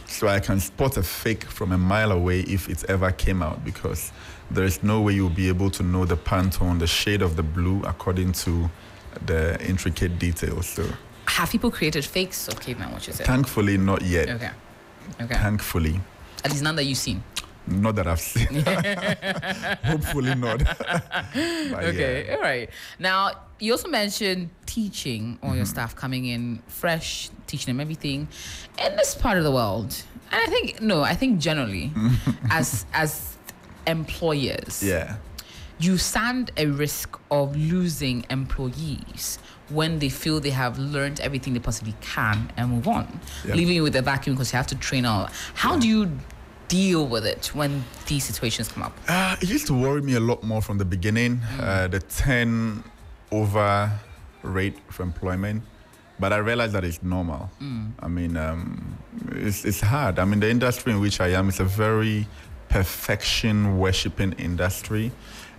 So I can spot a fake from a mile away if it ever came out, because there is no way you'll be able to know the Pantone, the shade of the blue, according to the intricate details. So have people created fakes of Caveman watches? Thankfully, not yet. Okay. Okay. Thankfully. At least none that you've seen. Not that I've seen. Hopefully not. Okay, yeah. All right. Now, you also mentioned teaching all mm-hmm. your staff coming in fresh, teaching them everything. In this part of the world, and I think, no, I think generally, as as employers, yeah, you stand a risk of losing employees when they feel they have learned everything they possibly can and move on, yep. leaving you with a vacuum because you have to train all. How yeah. do you... deal with it when these situations come up? Uh, it used to worry me a lot more from the beginning, mm. uh, the turnover rate for employment. But I realized that it's normal. Mm. I mean, um, it's, it's hard. I mean, the industry in which I am is a very perfection-worshipping industry.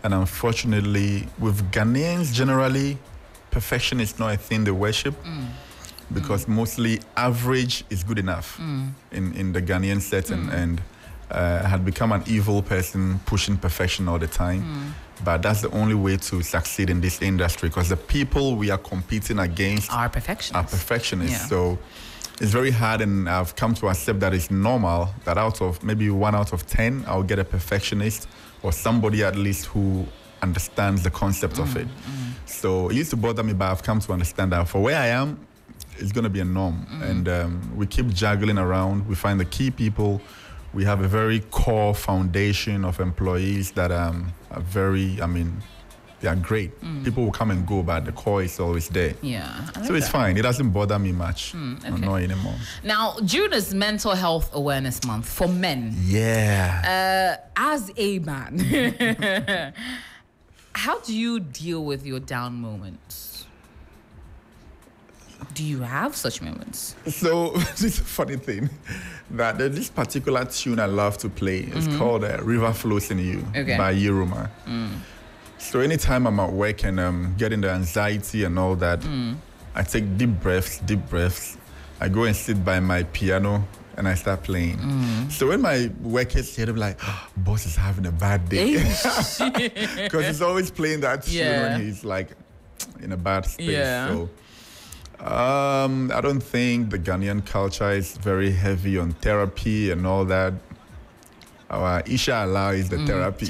And unfortunately, with Ghanaians generally, perfection is not a thing they worship. Mm. Because mm. mostly average is good enough mm. in, in the Ghanaian setting. Mm. And Uh, had become an evil person pushing perfection all the time. Mm. But that's the only way to succeed in this industry, because the people we are competing against are perfectionists. Are perfectionists. Yeah. So it's very hard, and I've come to accept that it's normal that out of maybe one out of ten, I'll get a perfectionist or somebody at least who understands the concept mm. of it. Mm. So it used to bother me, but I've come to understand that for where I am, it's going to be a norm. Mm. And um, we keep juggling around. We find the key people. We have a very core foundation of employees that um, are very, I mean, they are great. Mm. People will come and go, but the core is always there. Yeah. Like so it's that. fine. It doesn't bother me much. Mm, okay. No, not anymore. Now, June is Mental Health Awareness Month for men. Yeah. Uh, as a man, how do you deal with your down moments? Do you have such moments? So, this is a funny thing. That there's this particular tune I love to play. It's mm-hmm. called uh, River Flows in You okay. by Yiruma. Mm. So anytime I'm at work and um, getting the anxiety and all that, mm. I take deep breaths, deep breaths. I go and sit by my piano and I start playing. Mm. So when my workers hear them like, oh, boss is having a bad day. Because he's always playing that tune yeah. when he's like in a bad space. Yeah. So Um, I don't think the Ghanaian culture is very heavy on therapy and all that. Our Isha Allah is the mm, therapy.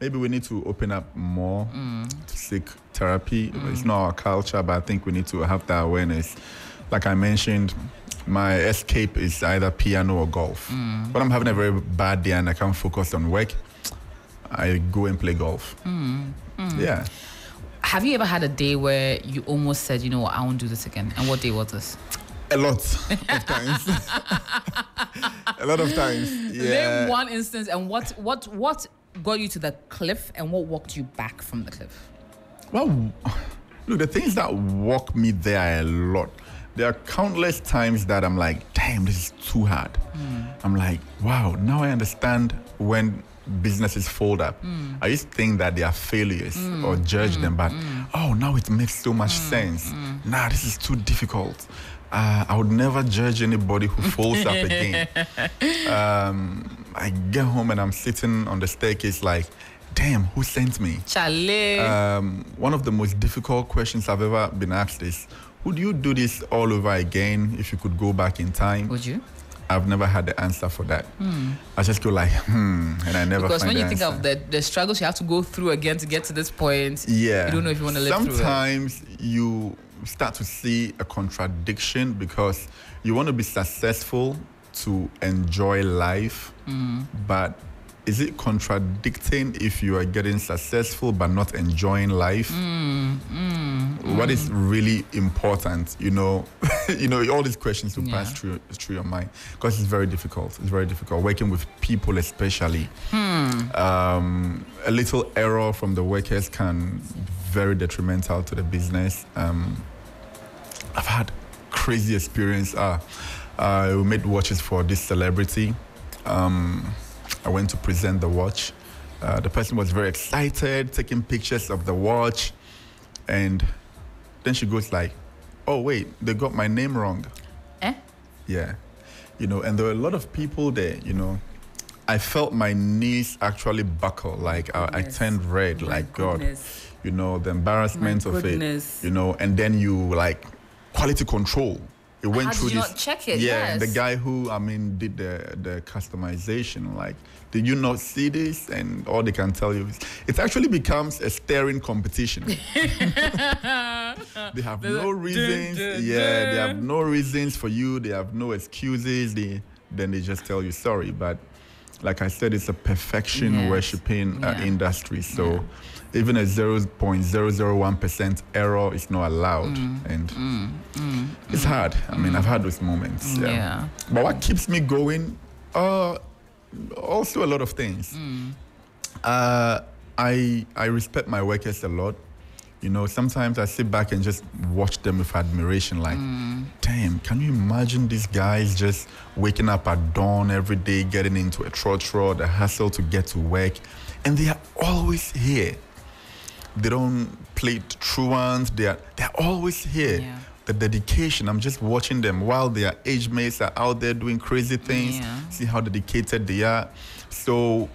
Maybe we need to open up more mm. to seek therapy. Mm. It's not our culture, but I think we need to have that awareness. Like I mentioned, my escape is either piano or golf. Mm. When I'm having a very bad day and I can't focus on work, I go and play golf. Mm. Mm. Yeah. Have you ever had a day where you almost said, you know what, I won't do this again? And what day was this? A lot of times. A lot of times. Yeah. Name one instance, and what what what got you to the cliff, and what walked you back from the cliff? Well, look, the things that walk me there are a lot. There are countless times that I'm like, damn, this is too hard. Mm. I'm like, wow, now I understand when businesses fold up. Mm. I used to think that they are failures mm. or judge mm. them, but mm. oh, now it makes so much mm. sense. Mm. Nah, this is too difficult. Uh, I would never judge anybody who folds up again. Um, I get home and I'm sitting on the staircase like, damn, who sent me? Chale. Um, one of the most difficult questions I've ever been asked is, would you do this all over again if you could go back in time? Would you? I've never had the answer for that. Mm. I just go like, hmm, and I never because find the answer. Because when you think of the, the struggles you have to go through again to get to this point, yeah. you don't know if you want to live through it. Sometimes you start to see a contradiction because you want to be successful to enjoy life, mm. but is it contradicting if you are getting successful but not enjoying life? Mm, mm, mm. What is really important? You know, you know, all these questions will yeah. pass through through your mind because it's very difficult. It's very difficult working with people, especially. Hmm. Um, a little error from the workers can be very detrimental to the business. Um, I've had crazy experience. Uh, uh, we made watches for this celebrity. Um, I went to present the watch. Uh, the person was very excited, taking pictures of the watch. And then she goes like, oh, wait, they got my name wrong. Eh? Yeah. You know, and there were a lot of people there, you know. I felt my knees actually buckle. Like, I, I turned red, my like, goodness. God. You know, the embarrassment my of goodness. It. You know, and then you, like, quality control. It went How through did you this, not check it? Yeah, yes. The guy who I mean did the the customization. Like, did you not see this? And all they can tell you is it actually becomes a staring competition. They have They're no like, reasons. Dun, dun, yeah, dun. They have no reasons for you. They have no excuses. They then they just tell you sorry. But like I said, it's a perfection yes. worshipping yeah. uh, industry. So. Yeah. Even a zero point zero zero one percent error is not allowed. Mm, and mm, mm, it's mm, hard. I mean, I've had those moments. Yeah. yeah. But what keeps me going? Uh, also a lot of things. Mm. Uh, I, I respect my workers a lot. You know, sometimes I sit back and just watch them with admiration. Like, mm. damn, can you imagine these guys just waking up at dawn every day, getting into a trotro, the hustle to get to work. And they are always here. They don't play truant. They are, they're always here. Yeah. The dedication, I'm just watching them while their age mates are out there doing crazy things. Yeah. See how dedicated they are. So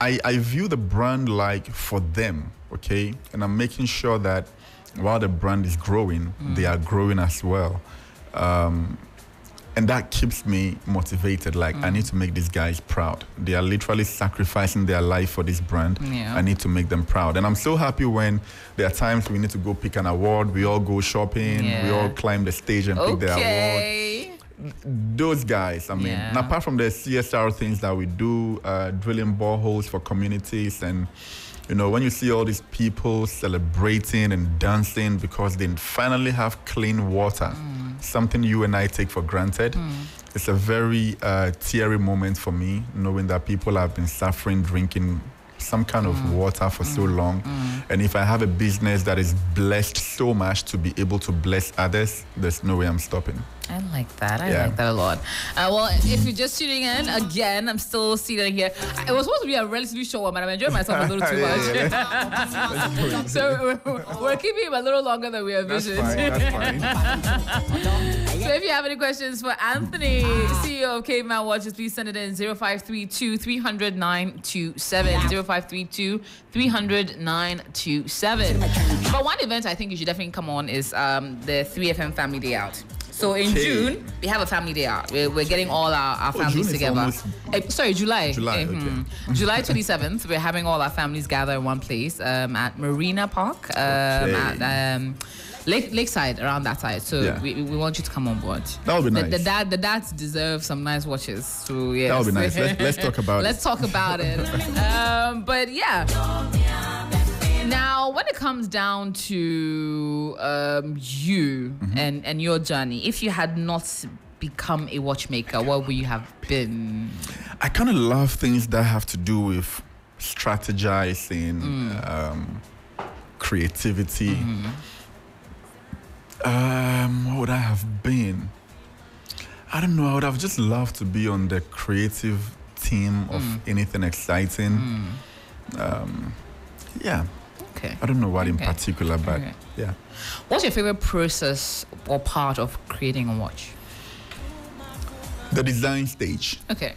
I, I view the brand like for them, okay? And I'm making sure that while the brand is growing, mm. they are growing as well. Um, and that keeps me motivated. Like, mm. I need to make these guys proud. They are literally sacrificing their life for this brand. Yeah. I need to make them proud. And I'm so happy when there are times we need to go pick an award. We all go shopping. Yeah. We all climb the stage and okay. pick the award. Those guys, I mean, yeah. apart from the C S R things that we do, uh, drilling boreholes for communities and, you know, when you see all these people celebrating and dancing because they finally have clean water, mm. something you and I take for granted, mm. it's a very uh, teary moment for me, knowing that people have been suffering drinking some kind mm. of water for mm. so long. Mm. And if I have a business that is blessed so much to be able to bless others, there's no way I'm stopping. I like that. I yeah. like that a lot. Uh, well, if you're just tuning in, again, I'm still sitting here. It was supposed to be a relatively short one, but I'm enjoying myself a little too yeah, much. Yeah, yeah. So we're, we're keeping it a little longer than we envisioned. That's fine. That's fine. So if you have any questions for Anthony, C E O of Caveman Watches, please send it in zero five three two three hundred nine two seven. zero five three two three hundred nine two seven. But one event I think you should definitely come on is um, the three F M Family Day Out. So in okay. June, we have a family day out. We're, we're getting all our, our families oh, together. Almost... Uh, sorry, July. July, mm-hmm. okay. July twenty-seventh, we're having all our families gather in one place um, at Marina Park, um, okay. at um, Lake, Lakeside, around that side. So yeah. we, we want you to come on board. That would be nice. The, the, dad, the dads deserve some nice watches. So yes. That would be nice. Let's, let's talk about let's it. Let's talk about it. Um, but yeah. Now, when it comes down to um, you mm-hmm. and, and your journey, if you had not become a watchmaker, what would you have been? I kind of love things that have to do with strategizing, mm. um, creativity. Mm-hmm. Um, what would I have been? I don't know. I would have just loved to be on the creative team of mm. anything exciting. Mm. Um, yeah. Okay. I don't know what okay. in particular, but okay. yeah. What's your favorite process or part of creating a watch? The design stage. Okay.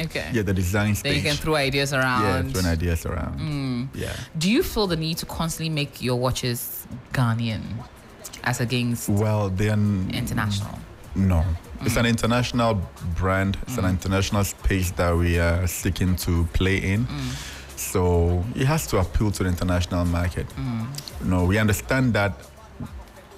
Okay. Yeah, the design stage. Then you can throw ideas around. Yeah, throwing ideas around. Mm. Yeah. Do you feel the need to constantly make your watches Ghanaian as against well, then international? No. Mm. It's an international brand. It's mm. an international space that we are seeking to play in. Mm. So it has to appeal to the international market. Mm. You know, we understand that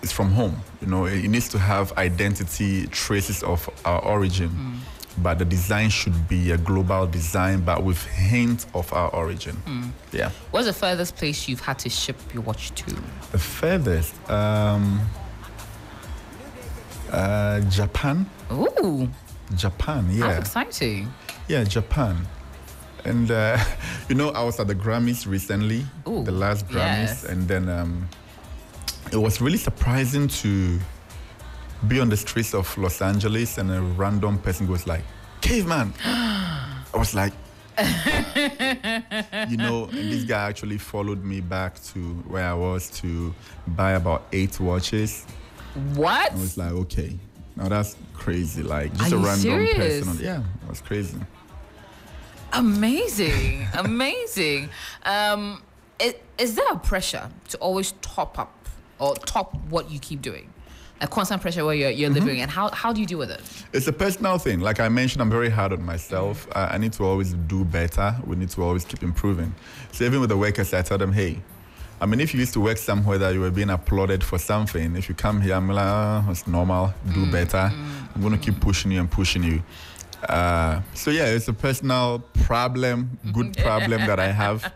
it's from home. You know, it needs to have identity, traces of our origin. Mm. But the design should be a global design, but with hint of our origin. Mm. Yeah. What's the furthest place you've had to ship your watch to? The furthest, um, uh, Japan. Ooh. Japan. Yeah. That's exciting. Yeah, Japan. And, uh, you know, I was at the Grammys recently, Ooh, the last Grammys, yes. and then um, it was really surprising to be on the streets of Los Angeles and a random person goes like, Caveman! I was like, uh, you know, and this guy actually followed me back to where I was to buy about eight watches. What? I was like, okay, now that's crazy. Like, just Are a random serious? person. On, yeah, it was crazy. Amazing, amazing. Um, is, is there a pressure to always top up or top what you keep doing? A constant pressure where you're, you're mm-hmm. living, and how, how do you deal with it? It's a personal thing. Like I mentioned, I'm very hard on myself. Mm-hmm. I, I need to always do better. We need to always keep improving. So even with the workers, I tell them, hey, I mean, if you used to work somewhere that you were being applauded for something, if you come here, I'm like, oh, it's normal, do mm-hmm. better. Mm-hmm. I'm going to keep pushing you and pushing you. Uh, so yeah, it's a personal problem, good problem that I have.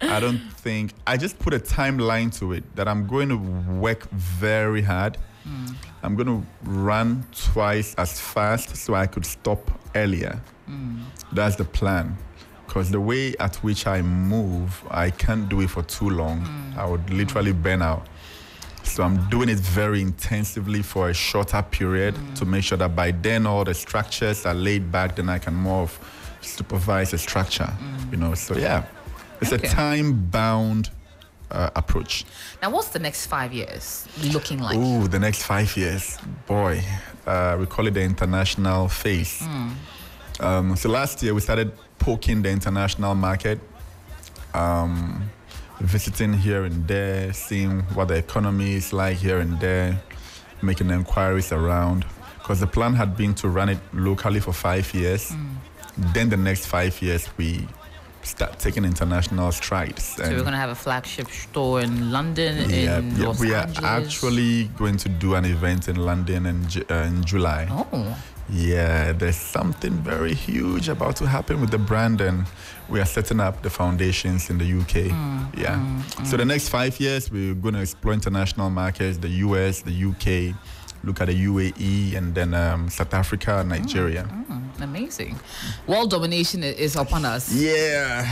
I don't think, I just put a timeline to it that I'm going to work very hard. Mm. I'm going to run twice as fast so I could stop earlier. Mm. That's the plan. Because the way at which I move, I can't do it for too long. Mm. I would literally burn out. So I'm doing it very intensively for a shorter period mm. to make sure that by then all the structures are laid back, then I can more of supervise the structure, mm. you know. So yeah, it's okay. a time-bound uh, approach. Now, what's the next five years looking like? Ooh, the next five years, boy, uh, we call it the international phase. Mm. Um, so last year we started poking the international market. Um, Visiting here and there, seeing what the economy is like here and there, making inquiries around. Because the plan had been to run it locally for five years. Mm. Then the next five years, we start taking international strides. So and we're going to have a flagship store in London, yeah, in yeah, Los we Angeles. We are actually going to do an event in London in, uh, in July. Oh. Yeah, there's something very huge about to happen with the brand, and we are setting up the foundations in the U K. Mm, yeah. Mm, mm. So the next five years, we're going to explore international markets, the U S, the U K, look at the U A E, and then um, South Africa and Nigeria. Mm, mm, amazing. World domination is upon us. Yeah.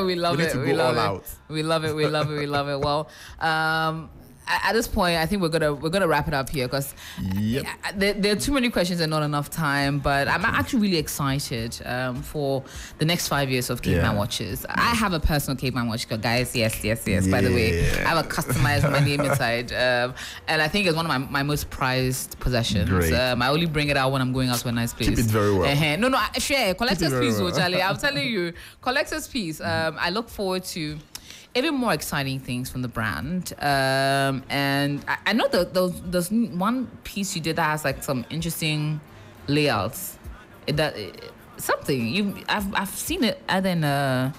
we love we need it. To go we love all it. Out. We love it. We love it. We love it. Well, um, at this point, I think we're gonna we're gonna wrap it up here because yep. there, there are too many questions and not enough time. But okay. I'm actually really excited um, for the next five years of Caveman yeah. watches. Yeah. I have a personal Caveman watch, guys. Yes, yes, yes. Yeah. By the way, I have a customized with my name inside, um, and I think it's one of my, my most prized possessions. Um, I only bring it out when I'm going out to a nice place. Keep it very well. Uh-huh. No, no, share collector's piece, well. Charlie. I'm telling you, collector's piece. Um, I look forward to even more exciting things from the brand. Um, and I, I know that those, there's one piece you did that has like some interesting layouts. It, that it, something you I've I've seen it either in uh,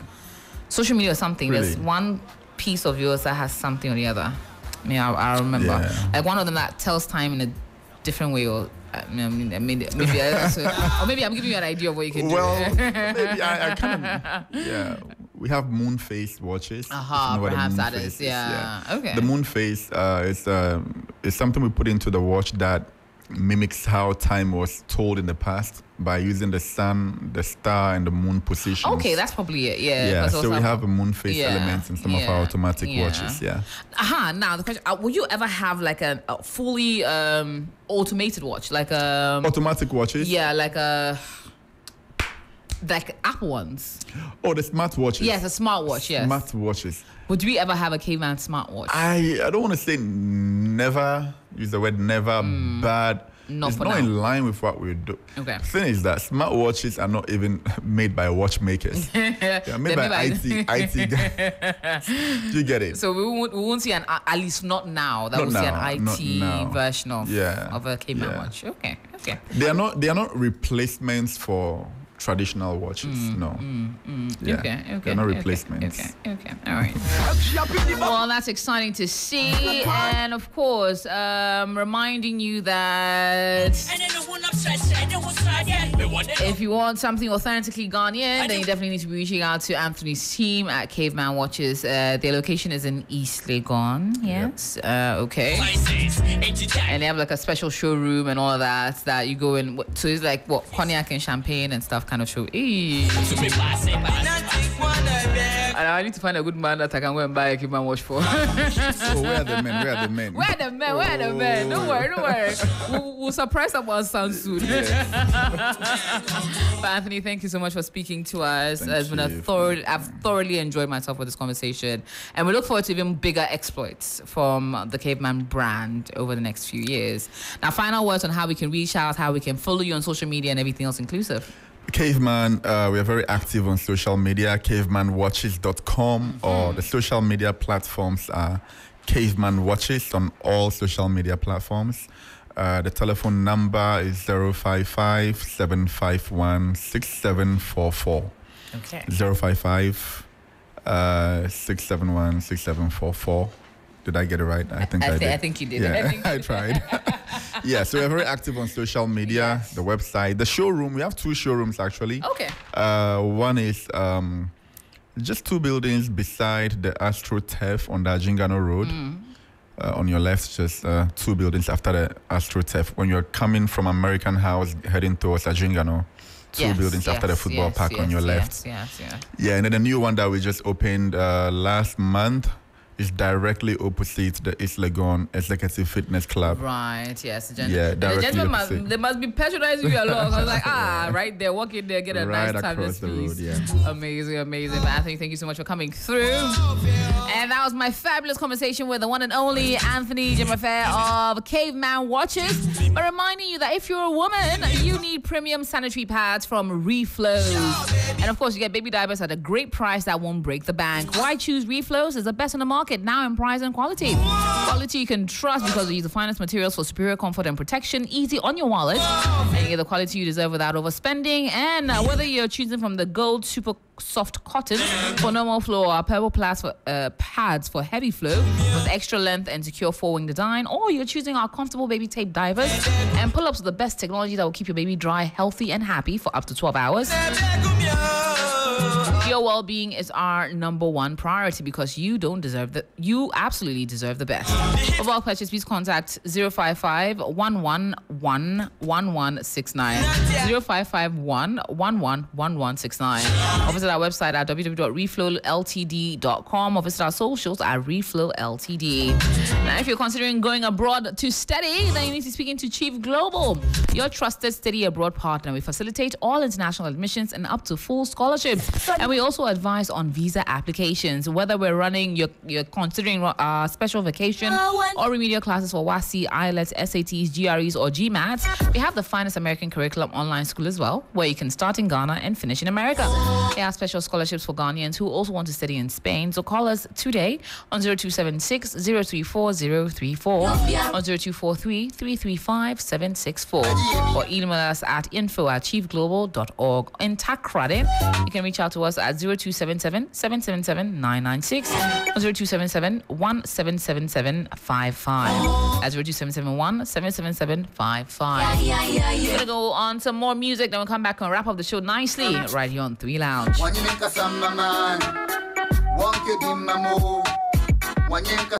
social media or something. Really? There's one piece of yours that has something or the other. I mean, I, I remember yeah. like one of them that tells time in a different way or. I mean, I mean, maybe, I, or maybe I'm giving you an idea of what you can well, do. Well, maybe I, I kind of, yeah. We have moon-faced watches. Aha, uh-huh, perhaps that is, is. Yeah. yeah. Okay. The moon face uh, is uh, is something we put into the watch that mimics how time was told in the past by using the sun, the star, and the moon positions. Okay, that's probably it. Yeah. Yeah. So we have a moon face yeah, element in some yeah, of our automatic yeah. watches. Yeah. Aha. Uh-huh. Now the question: uh, will you ever have like a, a fully um, automated watch, like a automatic watches? Yeah, like a. Like Apple ones. Oh, the smart watches. Yes, the smart watch. Yes. Smart watches. Would we ever have a Caveman smart watch? I I don't want to say never. Use the word never, mm, but not it's not now. In line with what we do. Okay. The thing is that smart watches are not even made by watchmakers. They are made by, by I T guys. Do you get it? So we won't we won't see an uh, at least not now. That not we'll now, see an I T version of yeah, of a Caveman yeah. watch. Okay. Okay. They are not they are not replacements for traditional watches, mm, no. Mm, mm. Yeah. Okay, okay. They're not replacements. Okay, okay, okay. All right. Well, that's exciting to see. And of course, um, reminding you that if you want something authentically Ghanaian, then you definitely need to be reaching out to Anthony's team at Caveman Watches. Uh, their location is in East Legon. Yes. Yep. Uh, okay. And they have like a special showroom and all of that that you go in. So it's like what cognac and champagne and stuff. Kind of show. Eee. And I need to find a good man that I can go and buy a Caveman watch for. Oh, where are the men? Where are the men? Where are the men? Where are the men? Don't worry, don't worry. We'll, we'll surprise them on sound soon. Yes. But Anthony, thank you so much for speaking to us. Thank it's been a thorough. I've thoroughly enjoyed myself with this conversation, and we look forward to even bigger exploits from the Caveman brand over the next few years. Now, final words on how we can reach out, how we can follow you on social media, and everything else inclusive. Caveman, uh, we are very active on social media, caveman watches dot com, mm-hmm. or the social media platforms are Caveman Watches on all social media platforms. Uh, the telephone number is zero five five, seven five one, six seven four four. Okay. zero five five, six seven one, six seven four four. Did I get it right? I think I, I th did. I think you did. Yeah, I, think you did. I tried. Yeah, so we're very active on social media, yes. the website, the showroom. We have two showrooms, actually. Okay. Uh, one is um, just two buildings beside the AstroTurf on the Ajingano Road. Mm. Uh, on your left, just uh, two buildings after the AstroTurf. When you're coming from American House, heading towards Ajingano. Two yes, buildings yes, after the football yes, park yes, on your yes, left. Yes, yes, yes. Yeah, and then the new one that we just opened uh, last month. It's directly opposite the East Legon Executive Fitness Club. Right, yes. The yeah, directly the gentlemen must, they must be patronizing you along. I was like, ah, right there, walk in there, get a right nice time this piece. Yeah. Amazing, amazing. But Anthony, thank you so much for coming through. And that was my fabulous conversation with the one and only Anthony Dzamefe of Caveman Watches. But reminding you that if you're a woman, you need premium sanitary pads from Reflow. And of course, you get baby diapers at a great price that won't break the bank. Why choose Reflows? It's the best in the market. Now in price and quality. Quality you can trust because they use the finest materials for superior comfort and protection, easy on your wallet, and you get the quality you deserve without overspending. And whether you're choosing from the gold super soft cotton for normal flow or purple plus for, uh, pads for heavy flow with extra length and secure four-wing design, or you're choosing our comfortable baby tape divers and pull-ups with the best technology that will keep your baby dry, healthy, and happy for up to twelve hours. your well-being is our number one priority because you don't deserve that. You absolutely deserve the best. For bulk purchase, please contact zero five five, one one one, one one six nine. zero five five, one one one, one one six nine. Or visit our website at w w w dot reflow l t d dot com. Or visit our socials at Reflow Ltd. Now, if you're considering going abroad to study, then you need to speak into Chief Global, your trusted study abroad partner. We facilitate all international admissions and up to full scholarships. And we also advise on visa applications. Whether we're running, you're, you're considering uh, special vacation or remedial classes for WASI, I E L T S, S A Ts, G R Es or G M A Ts, we have the finest American curriculum online school as well, where you can start in Ghana and finish in America. There are special scholarships for Ghanaians who also want to study in Spain. So call us today on zero two seven six, zero three four, zero three four, on zero two four three, three three five, seven six four, or email us at info at chief global dot org. In Takrade, you can reach out to us at zero two seven seven, seven seven seven, nine nine six, or zero two seven seven, one seven seven seven five five, at zero two seven seven, one seven seven seven five five. Yeah, yeah, yeah. We're going to go on some more music, then we'll come back and wrap up the show nicely right here on three Lounge.